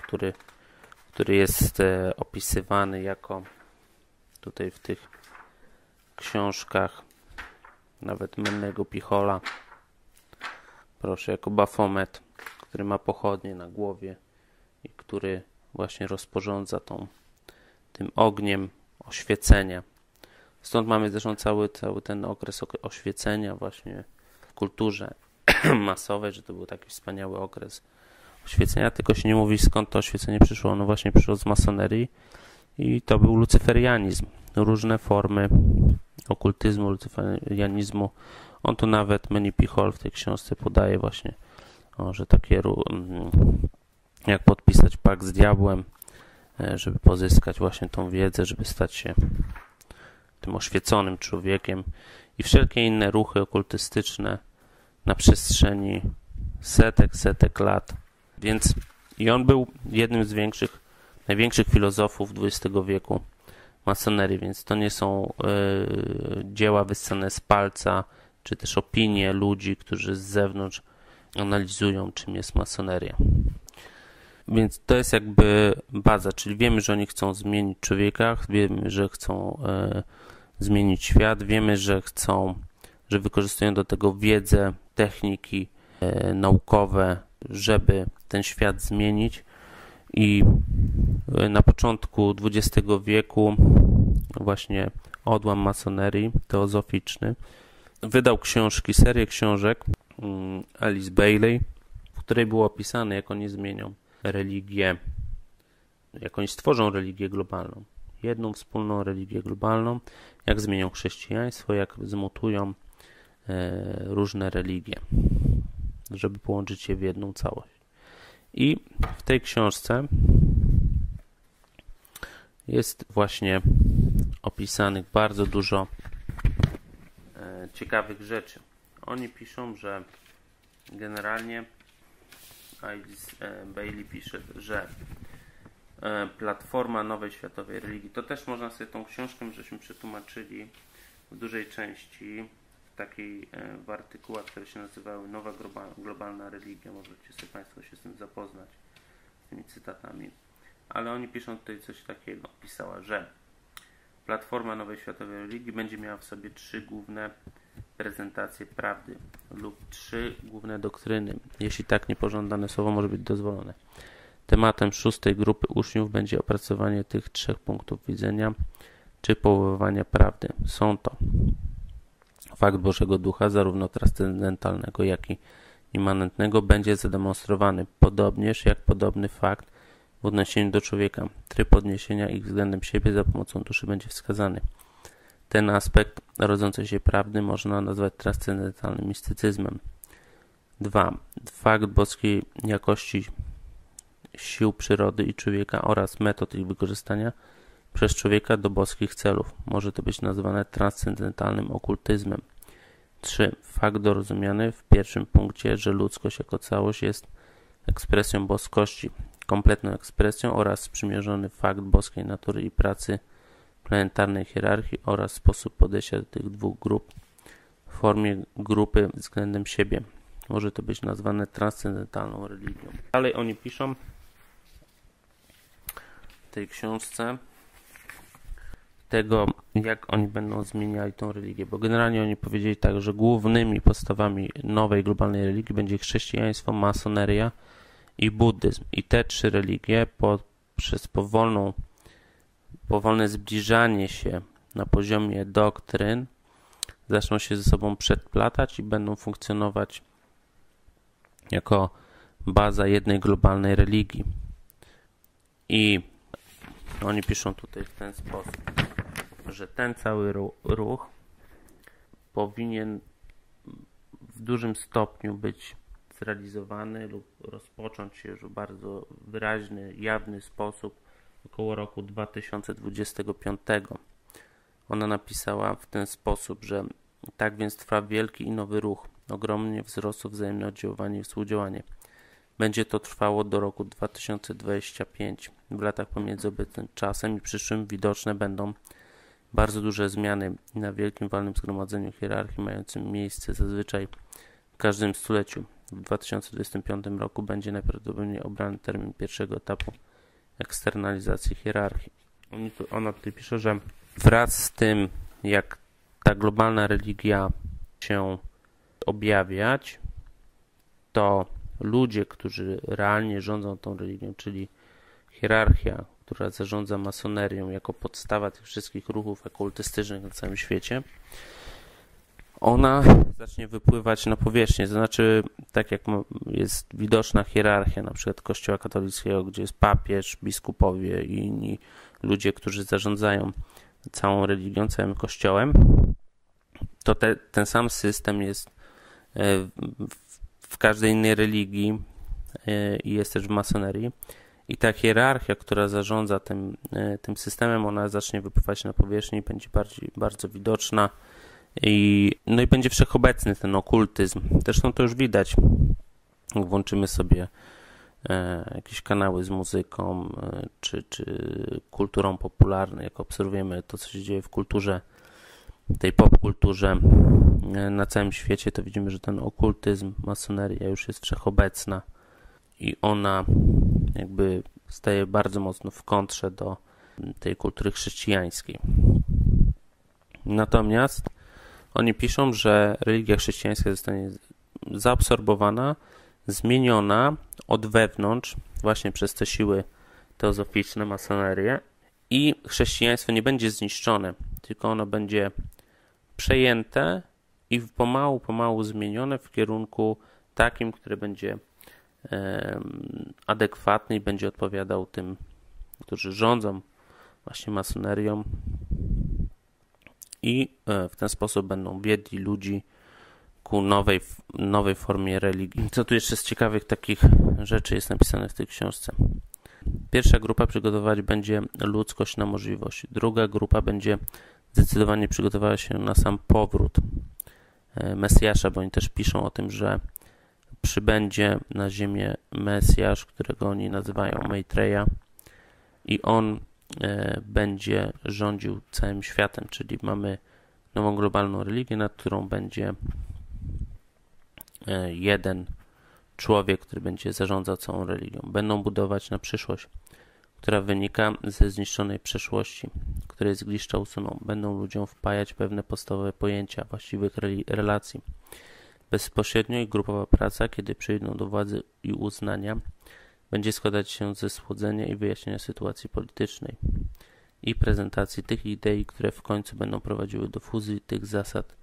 który jest opisywany jako tutaj w tych książkach nawet Manly'ego P. Halla, proszę, jako Bafomet, który ma pochodnie na głowie i który właśnie rozporządza tym ogniem oświecenia. Stąd mamy zresztą cały ten okres oświecenia właśnie w kulturze masowej, że to był taki wspaniały okres oświecenia, tylko się nie mówi, skąd to oświecenie przyszło. Ono właśnie przyszło z masonerii i to był lucyferianizm. Różne formy okultyzmu, lucyferianizmu. On tu nawet Manly P. Hall w tej książce podaje właśnie że takie jak podpisać pakt z diabłem, żeby pozyskać właśnie tą wiedzę, żeby stać się tym oświeconym człowiekiem, i wszelkie inne ruchy okultystyczne na przestrzeni setek lat. Więc i on był jednym z największych filozofów XX wieku masonerii, więc to nie są dzieła wyssane z palca, czy też opinie ludzi, którzy z zewnątrz analizują, czym jest masoneria. Więc to jest jakby baza, czyli wiemy, że oni chcą zmienić człowieka, wiemy, że chcą zmienić świat, wiemy, że chcą, że wykorzystują do tego wiedzę, techniki naukowe, żeby ten świat zmienić. I na początku XX wieku właśnie odłam masonerii teozoficzny wydał książki, serię książek Alice Bailey, w której było opisane, jak oni zmienią religię, jak oni stworzą religię globalną, jedną wspólną religię globalną, jak zmienią chrześcijaństwo, jak zmutują różne religie, żeby połączyć je w jedną całość. I w tej książce jest właśnie opisanych bardzo dużo ciekawych rzeczy. Oni piszą, że generalnie Alice Bailey pisze, że Platforma Nowej Światowej Religii, to też można sobie tą książkę, żeśmy przetłumaczyli w dużej części, w artykułach, które się nazywały Nowa Globalna Religia, możecie sobie Państwo się z tym zapoznać, z tymi cytatami. Ale oni piszą tutaj coś takiego, pisała, że Platforma Nowej Światowej Religii będzie miała w sobie trzy główne prezentacje prawdy lub trzy główne doktryny. Jeśli tak niepożądane słowo może być dozwolone. Tematem szóstej grupy uczniów będzie opracowanie tych trzech punktów widzenia czy powoływania prawdy. Są to fakt Bożego Ducha, zarówno transcendentalnego, jak i immanentnego, będzie zademonstrowany, podobnież jak podobny fakt w odniesieniu do człowieka. Tryb odniesienia ich względem siebie za pomocą duszy będzie wskazany. Ten aspekt rodzącej się prawdy można nazwać transcendentalnym mistycyzmem. 2. Fakt boskiej jakości sił przyrody i człowieka oraz metod ich wykorzystania przez człowieka do boskich celów. Może to być nazwane transcendentalnym okultyzmem. 3. Fakt dorozumiany w pierwszym punkcie, że ludzkość jako całość jest ekspresją boskości, kompletną ekspresją, oraz sprzymierzony fakt boskiej natury i pracy planetarnej hierarchii oraz sposób podejścia do tych dwóch grup w formie grupy względem siebie. Może to być nazwane transcendentalną religią. Dalej oni piszą w tej książce tego, jak oni będą zmieniali tą religię, bo generalnie oni powiedzieli tak, że głównymi postawami nowej globalnej religii będzie chrześcijaństwo, masoneria i buddyzm. I te trzy religie poprzez powolne zbliżanie się na poziomie doktryn zaczną się ze sobą przeplatać i będą funkcjonować jako baza jednej globalnej religii. I oni piszą tutaj w ten sposób, że ten cały ruch powinien w dużym stopniu być zrealizowany lub rozpocząć się już w bardzo wyraźny, jawny sposób około roku 2025. Ona napisała w ten sposób, że tak więc trwa wielki i nowy ruch, ogromnie wzrosło wzajemne oddziaływanie i współdziałanie. Będzie to trwało do roku 2025. W latach pomiędzy obecnym czasem i przyszłym widoczne będą bardzo duże zmiany na wielkim walnym zgromadzeniu hierarchii mającym miejsce zazwyczaj w każdym stuleciu. W 2025 roku będzie najprawdopodobniej obrany termin pierwszego etapu eksternalizacji hierarchii. Ona tutaj pisze, że wraz z tym, jak ta globalna religia się objawiać, to ludzie, którzy realnie rządzą tą religią, czyli hierarchia, która zarządza masonerią jako podstawa tych wszystkich ruchów okultystycznych na całym świecie, ona zacznie wypływać na powierzchnię. To znaczy, tak jak jest widoczna hierarchia na przykład Kościoła katolickiego, gdzie jest papież, biskupowie i inni ludzie, którzy zarządzają całą religią, całym kościołem, to ten sam system jest w w każdej innej religii i jest też w masonerii. I ta hierarchia, która zarządza tym systemem, ona zacznie wypływać na powierzchnię i będzie bardzo widoczna. No i będzie wszechobecny ten okultyzm. Zresztą to już widać. Włączymy sobie jakieś kanały z muzyką czy kulturą popularną, jak obserwujemy to, co się dzieje w kulturze, tej popkulturze na całym świecie, to widzimy, że ten okultyzm, masoneria już jest wszechobecna i ona jakby staje bardzo mocno w kontrze do tej kultury chrześcijańskiej. Natomiast oni piszą, że religia chrześcijańska zostanie zaabsorbowana, zmieniona od wewnątrz właśnie przez te siły teozoficzne, masonerię, i chrześcijaństwo nie będzie zniszczone, tylko ono będzie przejęte i pomału zmienione w kierunku takim, który będzie adekwatny i będzie odpowiadał tym, którzy rządzą właśnie masonerią, i w ten sposób będą wiedli ludzi ku nowej formie religii. Co tu jeszcze z ciekawych takich rzeczy jest napisane w tej książce? Pierwsza grupa przygotowywać będzie ludzkość na możliwość. Druga grupa będzie zdecydowanie przygotowała się na sam powrót Mesjasza, bo oni też piszą o tym, że przybędzie na ziemię Mesjasz, którego oni nazywają Maitreja, i on będzie rządził całym światem, czyli mamy nową globalną religię, nad którą będzie jeden człowiek, który będzie zarządzał całą religią. Będą budować na przyszłość, która wynika ze zniszczonej przeszłości, której z gliszcza usuną. Będą ludziom wpajać pewne podstawowe pojęcia właściwych relacji. Bezpośrednio i grupowa praca, kiedy przyjdą do władzy i uznania, będzie składać się ze słodzenia i wyjaśnienia sytuacji politycznej i prezentacji tych idei, które w końcu będą prowadziły do fuzji tych zasad,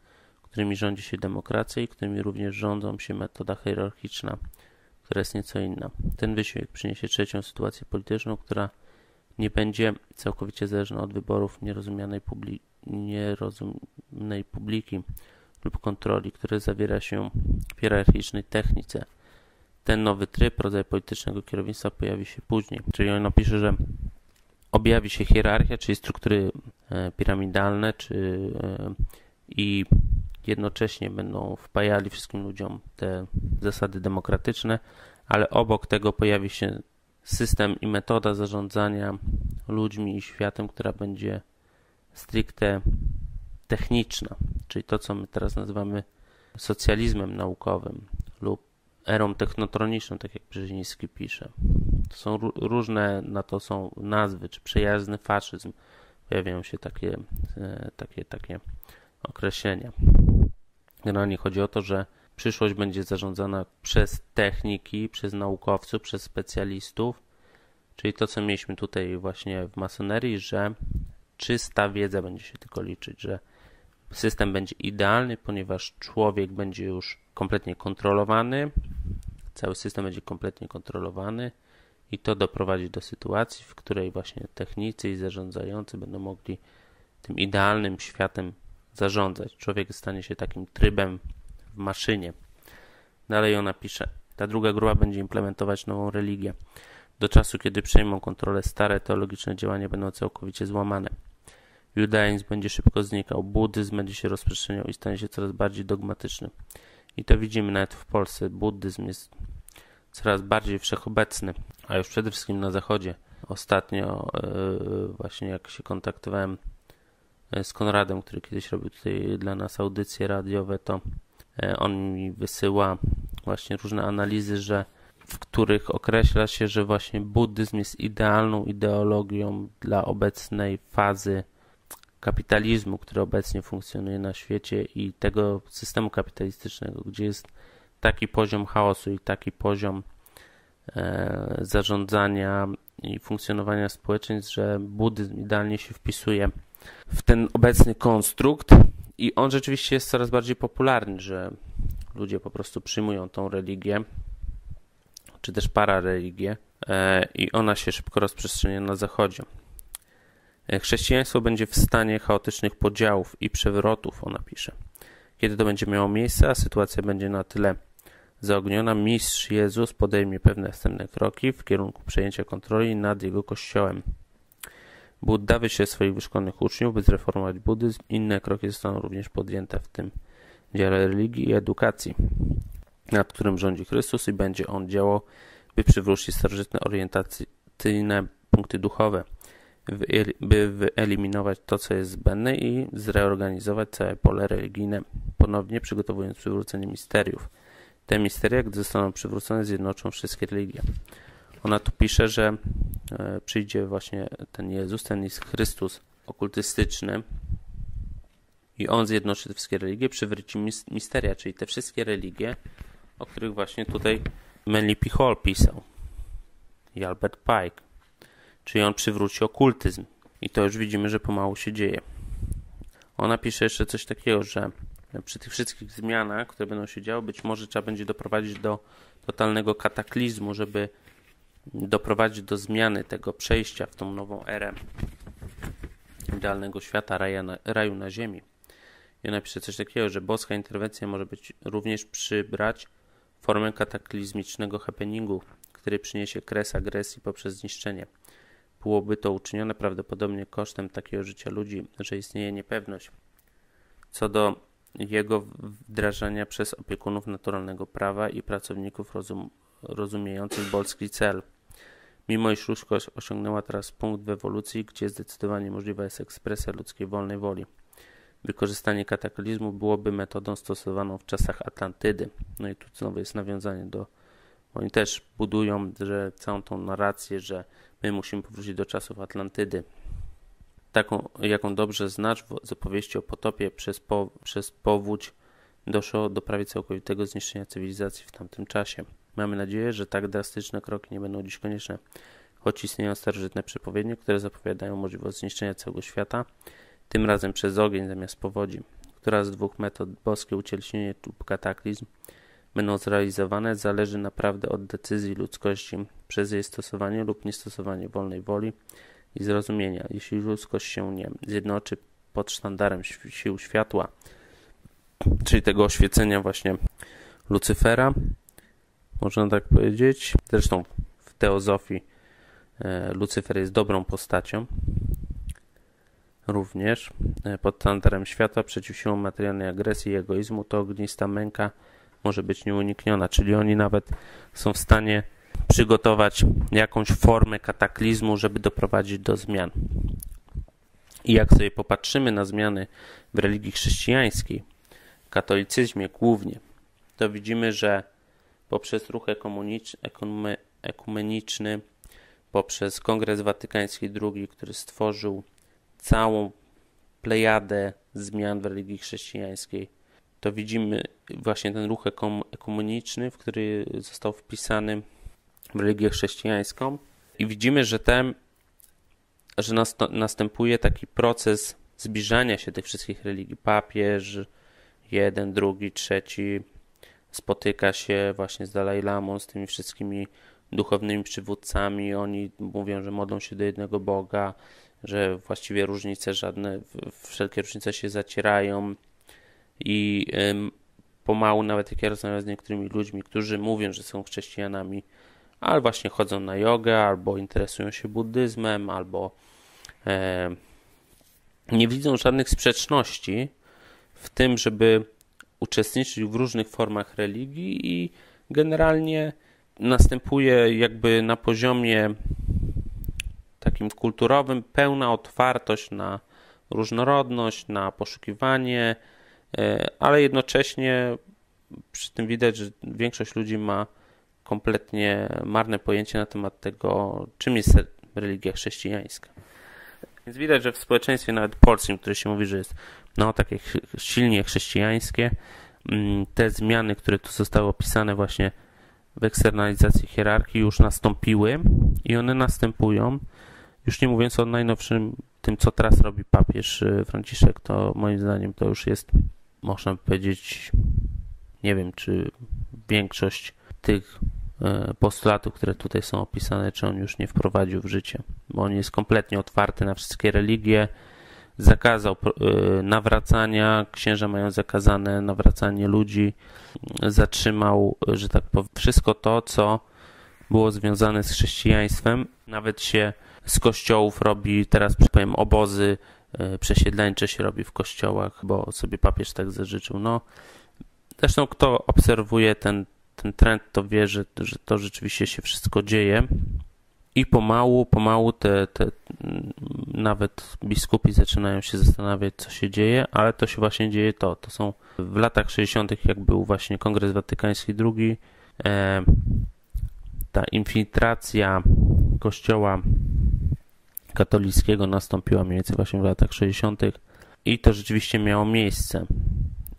którymi rządzi się demokracja i którymi również rządzą się metoda hierarchiczna, która jest nieco inna. Ten wysiłek przyniesie trzecią sytuację polityczną, która nie będzie całkowicie zależna od wyborów nierozumnej publiki lub kontroli, które zawiera się w hierarchicznej technice. Ten nowy tryb, rodzaj politycznego kierownictwa pojawi się później. Czyli on pisze, że objawi się hierarchia, czyli struktury piramidalne, i jednocześnie będą wpajali wszystkim ludziom te zasady demokratyczne, ale obok tego pojawi się system i metoda zarządzania ludźmi i światem, która będzie stricte techniczna, czyli to, co my teraz nazywamy socjalizmem naukowym lub erą technotroniczną, tak jak Brzeziński pisze. To są różne na to są nazwy, czy przyjazny faszyzm. Pojawiają się takie określenia. Generalnie chodzi o to, że przyszłość będzie zarządzana przez techniki, przez naukowców, przez specjalistów, czyli to, co mieliśmy tutaj właśnie w masonerii, że czysta wiedza będzie się tylko liczyć, że system będzie idealny, ponieważ człowiek będzie już kompletnie kontrolowany, cały system będzie kompletnie kontrolowany i to doprowadzi do sytuacji, w której właśnie technicy i zarządzający będą mogli tym idealnym światem zarządzać. Człowiek stanie się takim trybem w maszynie. Dalej ona pisze, ta druga grupa będzie implementować nową religię. Do czasu, kiedy przejmą kontrolę, stare teologiczne działania będą całkowicie złamane. Judaizm będzie szybko znikał, buddyzm będzie się rozprzestrzeniał i stanie się coraz bardziej dogmatyczny. I to widzimy nawet w Polsce. Buddyzm jest coraz bardziej wszechobecny, a już przede wszystkim na Zachodzie. Ostatnio właśnie jak się kontaktowałem z Konradem, który kiedyś robił tutaj dla nas audycje radiowe, to on mi wysyła właśnie różne analizy, że w których określa się, że właśnie buddyzm jest idealną ideologią dla obecnej fazy kapitalizmu, który obecnie funkcjonuje na świecie i tego systemu kapitalistycznego, gdzie jest taki poziom chaosu i taki poziom zarządzania i funkcjonowania społeczeństw, że buddyzm idealnie się wpisuje w ten obecny konstrukt i on rzeczywiście jest coraz bardziej popularny, że ludzie po prostu przyjmują tą religię, czy też parareligię, i ona się szybko rozprzestrzenia na Zachodzie. Chrześcijaństwo będzie w stanie chaotycznych podziałów i przewrotów, ona pisze. Kiedy to będzie miało miejsce, a sytuacja będzie na tyle zaogniona Mistrz Jezus podejmie pewne wstępne kroki w kierunku przejęcia kontroli nad jego kościołem. Budda wyśle swoich wyszkolonych uczniów, by zreformować buddyzm. Inne kroki zostaną również podjęte w tym dziale religii i edukacji, nad którym rządzi Chrystus i będzie on działał, by przywrócić starożytne orientacyjne punkty duchowe, by wyeliminować to, co jest zbędne i zreorganizować całe pole religijne, ponownie przygotowując przywrócenie misteriów. Te misteria, gdy zostaną przywrócone, zjednoczą wszystkie religie. Ona tu pisze, że przyjdzie właśnie ten Jezus, ten jest Chrystus okultystyczny i on zjednoczy te wszystkie religie, przywróci misteria, czyli te wszystkie religie, o których właśnie tutaj Manly P. Hall pisał i Albert Pike. Czyli on przywróci okultyzm i to już widzimy, że pomału się dzieje. Ona pisze jeszcze coś takiego, że przy tych wszystkich zmianach, które będą się działy, być może trzeba będzie doprowadzić do totalnego kataklizmu, żeby doprowadzić do zmiany tego przejścia w tą nową erę idealnego świata, raju na ziemi. I ona pisze coś takiego, że boska interwencja może być również przybrać formę kataklizmicznego happeningu, który przyniesie kres agresji poprzez zniszczenie. Byłoby to uczynione prawdopodobnie kosztem takiego życia ludzi, że istnieje niepewność co do jego wdrażania przez opiekunów naturalnego prawa i pracowników rozumiejących boski cel. Mimo iż ludzkość osiągnęła teraz punkt w ewolucji, gdzie zdecydowanie możliwa jest ekspresja ludzkiej wolnej woli. Wykorzystanie kataklizmu byłoby metodą stosowaną w czasach Atlantydy. No i tu znowu jest nawiązanie do... Oni też budują, że całą tą narrację, że my musimy powrócić do czasów Atlantydy. Taką, jaką dobrze znasz z opowieści o potopie przez powódź doszło do prawie całkowitego zniszczenia cywilizacji w tamtym czasie. Mamy nadzieję, że tak drastyczne kroki nie będą dziś konieczne, choć istnieją starożytne przepowiednie, które zapowiadają możliwość zniszczenia całego świata, tym razem przez ogień zamiast powodzi. Która z dwóch metod, boskie ucieleśnienie lub kataklizm, będą zrealizowane, zależy naprawdę od decyzji ludzkości przez jej stosowanie lub niestosowanie wolnej woli i zrozumienia. Jeśli ludzkość się nie zjednoczy pod sztandarem sił światła, czyli tego oświecenia właśnie Lucyfera, można tak powiedzieć. Zresztą w teozofii Lucyfer jest dobrą postacią. Również pod sztandarem światła, przeciw siłom materialnej agresji i egoizmu, to ognista męka może być nieunikniona, czyli oni nawet są w stanie przygotować jakąś formę kataklizmu, żeby doprowadzić do zmian. I jak sobie popatrzymy na zmiany w religii chrześcijańskiej, katolicyzmie głównie, to widzimy, że poprzez ruch ekumeniczny, poprzez Kongres Watykański II, który stworzył całą plejadę zmian w religii chrześcijańskiej, to widzimy właśnie ten ruch ekumeniczny, w który został wpisany w religię chrześcijańską i widzimy, że następuje taki proces zbliżania się tych wszystkich religii. Papież, jeden, drugi, trzeci, spotyka się właśnie z Dalajlamą, z tymi wszystkimi duchownymi przywódcami. Oni mówią, że modlą się do jednego Boga, że właściwie różnice żadne, wszelkie różnice się zacierają. I pomału, nawet jak ja rozmawiam z niektórymi ludźmi, którzy mówią, że są chrześcijanami, ale właśnie chodzą na jogę, albo interesują się buddyzmem, albo nie widzą żadnych sprzeczności w tym, żeby uczestniczyć w różnych formach religii i generalnie następuje jakby na poziomie takim kulturowym pełna otwartość na różnorodność, na poszukiwanie, ale jednocześnie przy tym widać, że większość ludzi ma kompletnie marne pojęcie na temat tego, czym jest religia chrześcijańska. Więc widać, że w społeczeństwie nawet polskim, które się mówi, że jest no, takie silnie chrześcijańskie, te zmiany, które tu zostały opisane właśnie w eksternalizacji hierarchii, już nastąpiły i one następują. Już nie mówiąc o najnowszym tym, co teraz robi papież Franciszek, to moim zdaniem to już jest, można powiedzieć, nie wiem, czy większość tych postulatów, które tutaj są opisane, czy on już nie wprowadził w życie, bo on jest kompletnie otwarty na wszystkie religie, zakazał nawracania, księża mają zakazane nawracanie ludzi, zatrzymał, że tak powiem, wszystko to, co było związane z chrześcijaństwem. Nawet się z kościołów robi, teraz powiem, obozy przesiedleńcze się robi w kościołach, bo sobie papież tak zażyczył. No, zresztą kto obserwuje ten trend, to wie, że to rzeczywiście się wszystko dzieje. I pomału te nawet biskupi zaczynają się zastanawiać, co się dzieje, ale to się właśnie dzieje to są w latach 60., jak był właśnie Kongres Watykański II, ta infiltracja kościoła katolickiego nastąpiła mniej więcej właśnie w latach 60. i to rzeczywiście miało miejsce.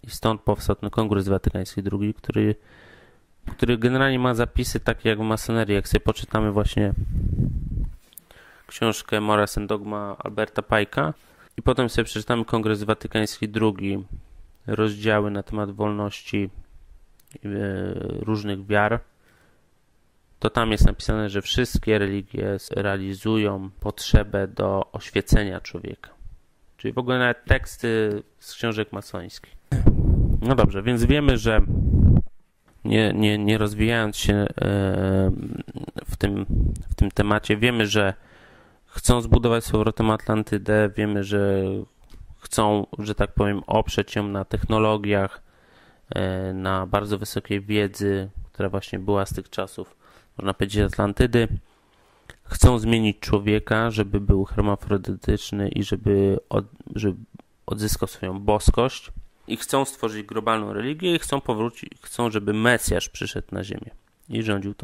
I stąd powstał ten Kongres Watykański II, który generalnie ma zapisy takie jak w masonerii. Jak sobie poczytamy właśnie książkę Morals and Dogma Alberta Pike'a i potem sobie przeczytamy Kongres Watykański II, rozdziały na temat wolności różnych wiar, to tam jest napisane, że wszystkie religie realizują potrzebę do oświecenia człowieka. Czyli w ogóle nawet teksty z książek masońskich. No dobrze, więc wiemy, że nie rozwijając się w tym temacie, wiemy, że chcą zbudować z powrotem Atlantydę, wiemy, że chcą, że tak powiem, oprzeć ją na technologiach, na bardzo wysokiej wiedzy, która właśnie była z tych czasów, można powiedzieć, Atlantydy. Chcą zmienić człowieka, żeby był hermafrodytyczny i żeby odzyskał swoją boskość. I chcą stworzyć globalną religię i chcą, żeby Mesjasz przyszedł na ziemię i rządził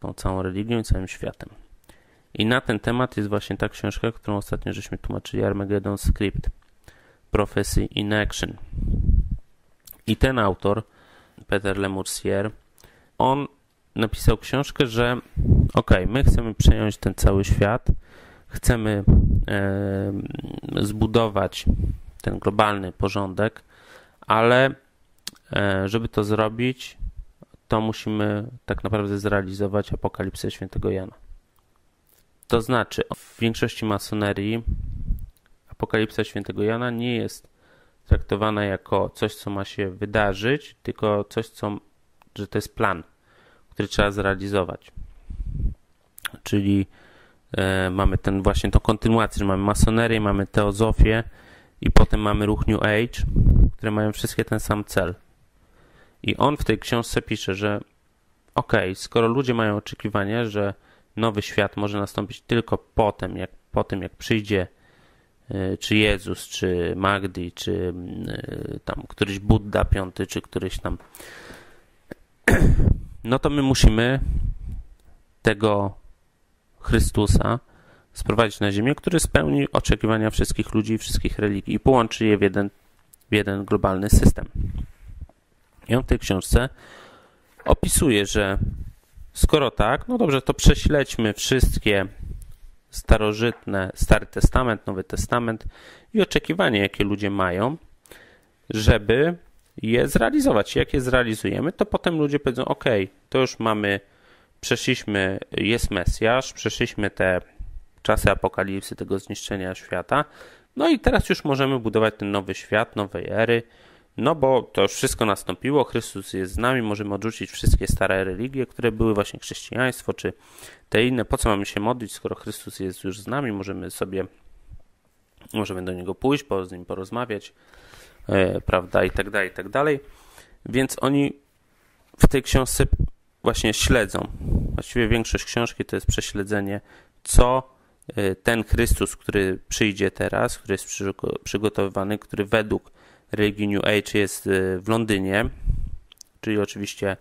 tą całą religią i całym światem. I na ten temat jest właśnie ta książka, którą ostatnio żeśmy tłumaczyli, Armageddon Script, Prophecy in Action. I ten autor, Peter Lemesurier, on napisał książkę, że my chcemy przejąć ten cały świat, chcemy zbudować ten globalny porządek, ale żeby to zrobić, to musimy tak naprawdę zrealizować Apokalipsę Świętego Jana. To znaczy, w większości masonerii Apokalipsa Świętego Jana nie jest traktowana jako coś, co ma się wydarzyć, tylko coś, że to jest plan, który trzeba zrealizować. Czyli mamy właśnie tą kontynuację, że mamy masonerię, mamy teozofię, i potem mamy ruch New Age, które mają wszystkie ten sam cel. I on w tej książce pisze, że skoro ludzie mają oczekiwania, że nowy świat może nastąpić tylko po tym, jak przyjdzie czy Jezus, czy Mahdi, czy tam któryś Budda V, czy któryś tam, no to my musimy tego Chrystusa sprowadzić na ziemię, który spełni oczekiwania wszystkich ludzi i wszystkich religii i połączy je w jeden globalny system. I on w tej książce opisuje, że skoro tak, no dobrze, to prześledźmy wszystkie starożytne, Stary Testament, Nowy Testament i oczekiwania, jakie ludzie mają, żeby je zrealizować. Jak je zrealizujemy, to potem ludzie powiedzą, to już mamy, przeszliśmy, jest Mesjasz, przeszliśmy te czasy apokalipsy, tego zniszczenia świata. No i teraz już możemy budować ten nowy świat, nowej ery, no bo to już wszystko nastąpiło, Chrystus jest z nami, możemy odrzucić wszystkie stare religie, które były, właśnie chrześcijaństwo, czy te inne. Po co mamy się modlić, skoro Chrystus jest już z nami, możemy do Niego pójść, z Nim porozmawiać, prawda, i tak dalej, i tak dalej. Więc oni w tej książce właśnie śledzą, właściwie większość książki to jest prześledzenie, co ten Chrystus, który przyjdzie teraz, który jest przygotowywany, który według religii New Age jest w Londynie, czyli oczywiście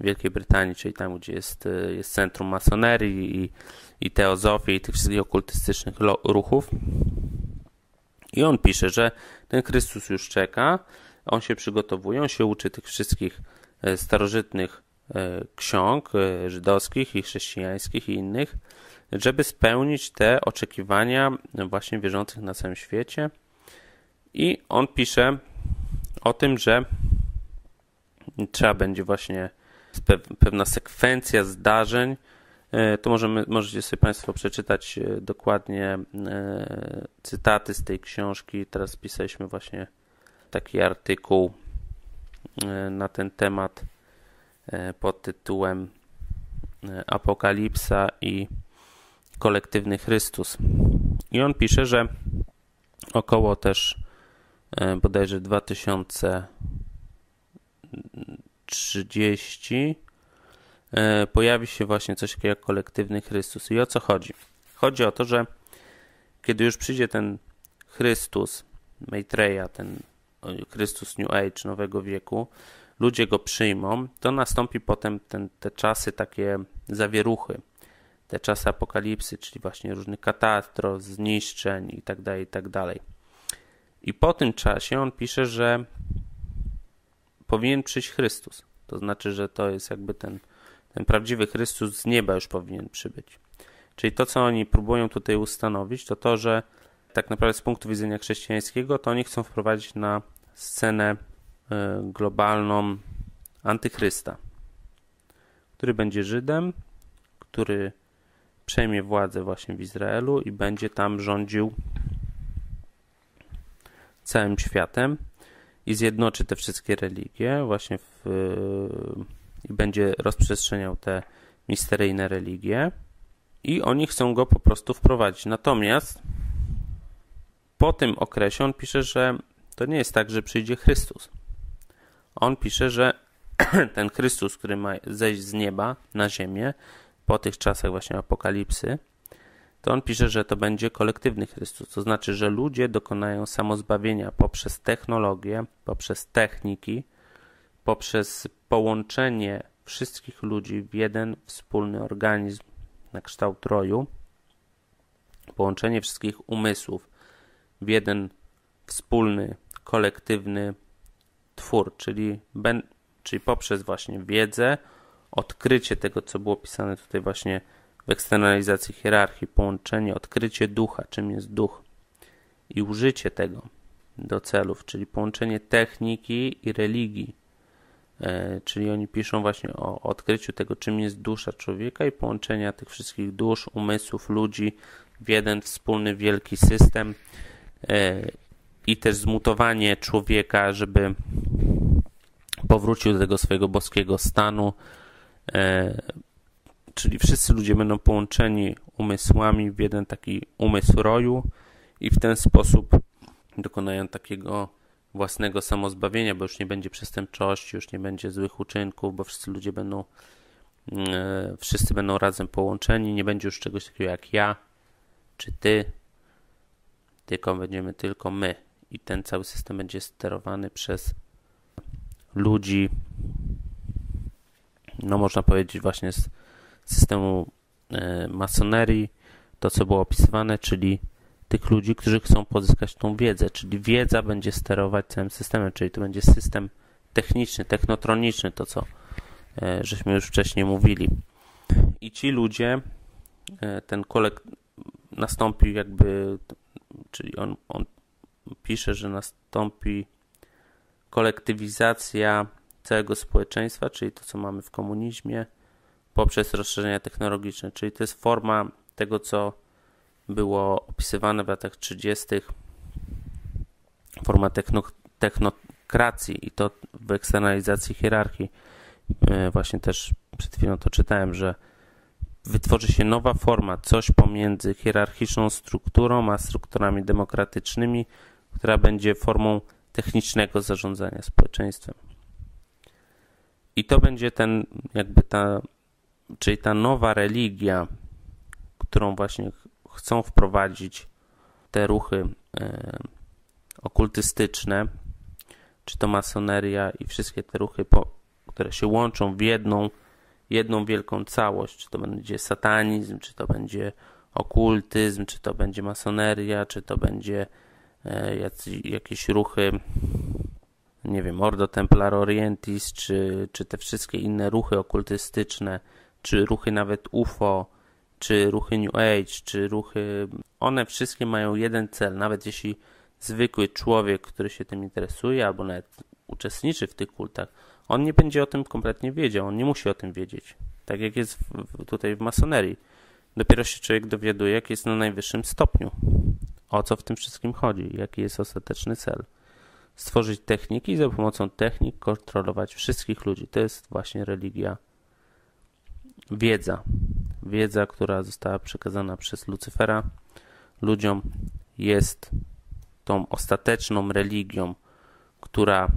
w Wielkiej Brytanii, czyli tam, gdzie jest centrum masonerii i teozofii i tych wszystkich okultystycznych ruchów. I on pisze, że ten Chrystus już czeka, on się przygotowuje, on się uczy tych wszystkich starożytnych ksiąg żydowskich i chrześcijańskich i innych, żeby spełnić te oczekiwania właśnie wierzących na całym świecie. I on pisze o tym, że trzeba będzie właśnie pewna sekwencja zdarzeń, To możecie sobie Państwo przeczytać dokładnie cytaty z tej książki. Teraz pisaliśmy właśnie taki artykuł na ten temat pod tytułem Apokalipsa i kolektywny Chrystus. I on pisze, że około też bodajże 2030 pojawi się właśnie coś takiego jak kolektywny Chrystus. I o co chodzi? Chodzi o to, że kiedy już przyjdzie ten Chrystus Maitreja, ten Chrystus New Age, nowego wieku, ludzie go przyjmą, to nastąpi potem te czasy, takie zawieruchy, te czasy apokalipsy, czyli właśnie różnych katastrof, zniszczeń itd., itd. I po tym czasie on pisze, że powinien przyjść Chrystus. To znaczy, że to jest jakby ten prawdziwy Chrystus z nieba już powinien przybyć. Czyli to, co oni próbują tutaj ustanowić, to to, że tak naprawdę z punktu widzenia chrześcijańskiego, to oni chcą wprowadzić na scenę globalną antychrysta, który będzie Żydem, który przejmie władzę właśnie w Izraelu i będzie tam rządził całym światem i zjednoczy te wszystkie religie właśnie i będzie rozprzestrzeniał te misteryjne religie i oni chcą go po prostu wprowadzić. Natomiast po tym okresie on pisze, że to nie jest tak, że przyjdzie Chrystus. On pisze, że ten Chrystus, który ma zejść z nieba na ziemię po tych czasach właśnie apokalipsy, to on pisze, że to będzie kolektywny Chrystus. To znaczy, że ludzie dokonają samozbawienia poprzez technologię, poprzez techniki, poprzez połączenie wszystkich ludzi w jeden wspólny organizm na kształt roju, połączenie wszystkich umysłów w jeden wspólny, kolektywny twór, czyli poprzez właśnie wiedzę, odkrycie tego, co było pisane tutaj właśnie w eksternalizacji hierarchii, połączenie, odkrycie ducha, czym jest duch i użycie tego do celów, czyli połączenie techniki i religii, czyli oni piszą właśnie o odkryciu tego, czym jest dusza człowieka i połączenia tych wszystkich dusz, umysłów, ludzi w jeden wspólny, wielki system i też zmutowanie człowieka, żeby powrócił do tego swojego boskiego stanu, czyli wszyscy ludzie będą połączeni umysłami w jeden taki umysł roju i w ten sposób dokonają takiego własnego samozbawienia, bo już nie będzie przestępczości, już nie będzie złych uczynków, bo wszyscy będą razem połączeni, nie będzie już czegoś takiego jak ja czy ty, tylko będziemy tylko my i ten cały system będzie sterowany przez ludzi, no można powiedzieć właśnie z systemu masonerii, to co było opisywane, czyli tych ludzi, którzy chcą pozyskać tą wiedzę, czyli wiedza będzie sterować całym systemem, czyli to będzie system techniczny, technotroniczny, to co żeśmy już wcześniej mówili. I ci ludzie, nastąpi jakby, czyli on pisze, że nastąpi kolektywizacja całego społeczeństwa, czyli to, co mamy w komunizmie, poprzez rozszerzenia technologiczne, czyli to jest forma tego, co było opisywane w latach 30. forma technokracji i to w eksternalizacji hierarchii. Właśnie też przed chwilą to czytałem, że wytworzy się nowa forma, coś pomiędzy hierarchiczną strukturą a strukturami demokratycznymi, która będzie formą technicznego zarządzania społeczeństwem. I to będzie ta nowa religia, którą właśnie chcą wprowadzić te ruchy okultystyczne, czy to masoneria i wszystkie te ruchy, które się łączą w jedną wielką całość, czy to będzie satanizm, czy to będzie okultyzm, czy to będzie masoneria, czy to będzie jakieś ruchy, nie wiem, Ordo Templar Orientis, czy te wszystkie inne ruchy okultystyczne, czy ruchy nawet UFO, czy ruchy New Age, czy ruchy... One wszystkie mają jeden cel, nawet jeśli zwykły człowiek, który się tym interesuje, albo nawet uczestniczy w tych kultach, on nie będzie o tym kompletnie wiedział, on nie musi o tym wiedzieć. Tak jak jest tutaj w masonerii. Dopiero się człowiek dowiaduje, jak jest na najwyższym stopniu. O co w tym wszystkim chodzi? Jaki jest ostateczny cel? Stworzyć techniki i za pomocą technik kontrolować wszystkich ludzi. To jest właśnie religia. Wiedza. Wiedza, która została przekazana przez Lucyfera ludziom, jest tą ostateczną religią, która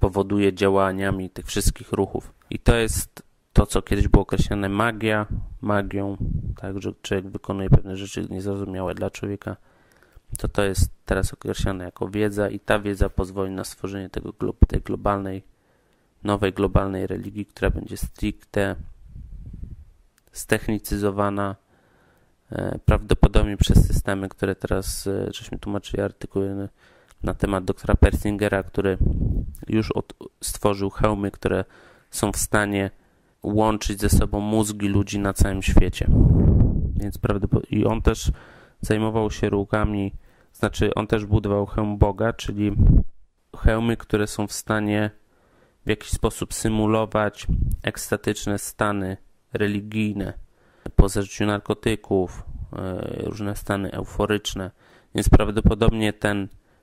powoduje działaniami tych wszystkich ruchów. I to jest to, co kiedyś było określane magią, tak, że człowiek wykonuje pewne rzeczy niezrozumiałe dla człowieka, to jest teraz określane jako wiedza i ta wiedza pozwoli na stworzenie tej globalnej, nowej globalnej religii, która będzie stricte ztechnicyzowana, prawdopodobnie przez systemy, które teraz żeśmy tłumaczyli artykuły na temat doktora Persingera, który już stworzył hełmy, które są w stanie łączyć ze sobą mózgi ludzi na całym świecie. Więc i on też zajmował się ruchami, znaczy on też budował hełm Boga, czyli hełmy, które są w stanie w jakiś sposób symulować ekstatyczne stany religijne, po zażyciu narkotyków, różne stany euforyczne. Więc prawdopodobnie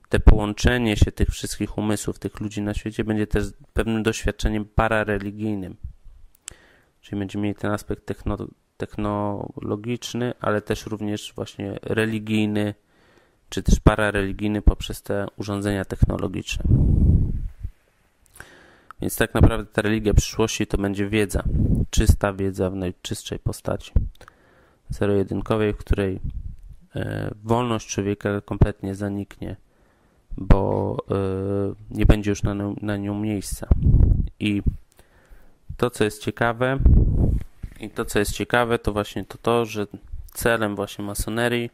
te połączenie się tych wszystkich umysłów, tych ludzi na świecie będzie też pewnym doświadczeniem parareligijnym. Czyli będziemy mieli ten aspekt technologiczny, ale też również właśnie religijny, czy też parareligijny poprzez te urządzenia technologiczne. Więc tak naprawdę ta religia przyszłości to będzie wiedza, czysta wiedza w najczystszej postaci zero-jedynkowej, w której wolność człowieka kompletnie zaniknie, bo nie będzie już na nią miejsca. I to, co jest ciekawe, to właśnie to, że celem właśnie masonerii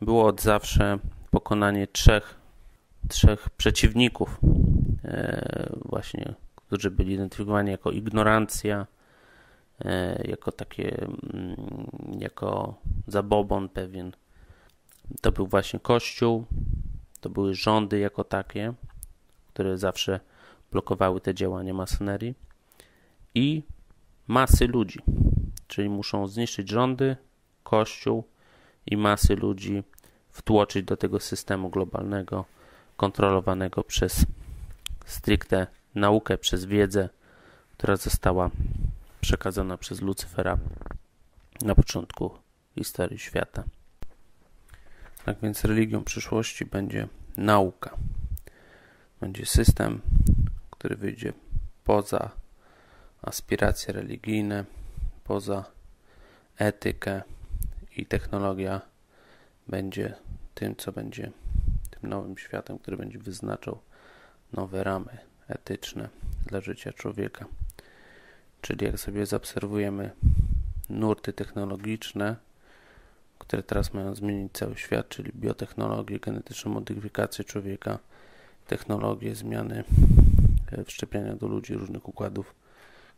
było od zawsze pokonanie trzech przeciwników, właśnie, którzy byli identyfikowani jako ignorancja, jako zabobon pewien. To był właśnie Kościół, to były rządy jako takie, które zawsze blokowały te działania masonerii i masy ludzi, czyli muszą zniszczyć rządy, Kościół i masy ludzi wtłoczyć do tego systemu globalnego, kontrolowanego przez stricte naukę, przez wiedzę, która została przekazana przez Lucyfera na początku historii świata. Tak więc religią przyszłości będzie nauka. Będzie system, który wyjdzie poza aspiracje religijne, poza etykę i technologia będzie tym, co będzie tym nowym światem, który będzie wyznaczał nowe ramy etyczne dla życia człowieka. Czyli jak sobie zaobserwujemy nurty technologiczne, które teraz mają zmienić cały świat, czyli biotechnologię, genetyczną modyfikację człowieka, technologie, zmiany wszczepiania do ludzi różnych układów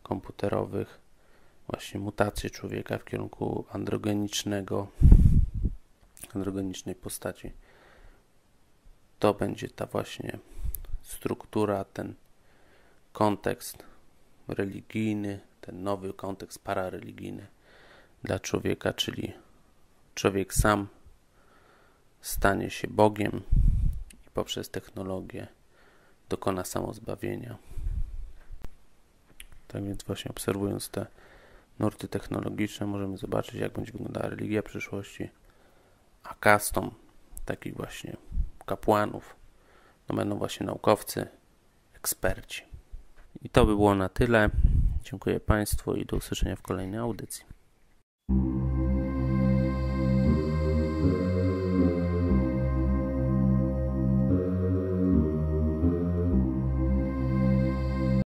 komputerowych, właśnie mutacje człowieka w kierunku androgenicznej postaci. To będzie ta właśnie struktura, ten kontekst religijny, ten nowy kontekst parareligijny dla człowieka, czyli człowiek sam stanie się Bogiem i poprzez technologię dokona samozbawienia. Tak więc właśnie obserwując te nurty technologiczne możemy zobaczyć, jak będzie wyglądała religia przyszłości, a kastą takich właśnie kapłanów będą właśnie naukowcy, eksperci. I to by było na tyle. Dziękuję Państwu i do usłyszenia w kolejnej audycji.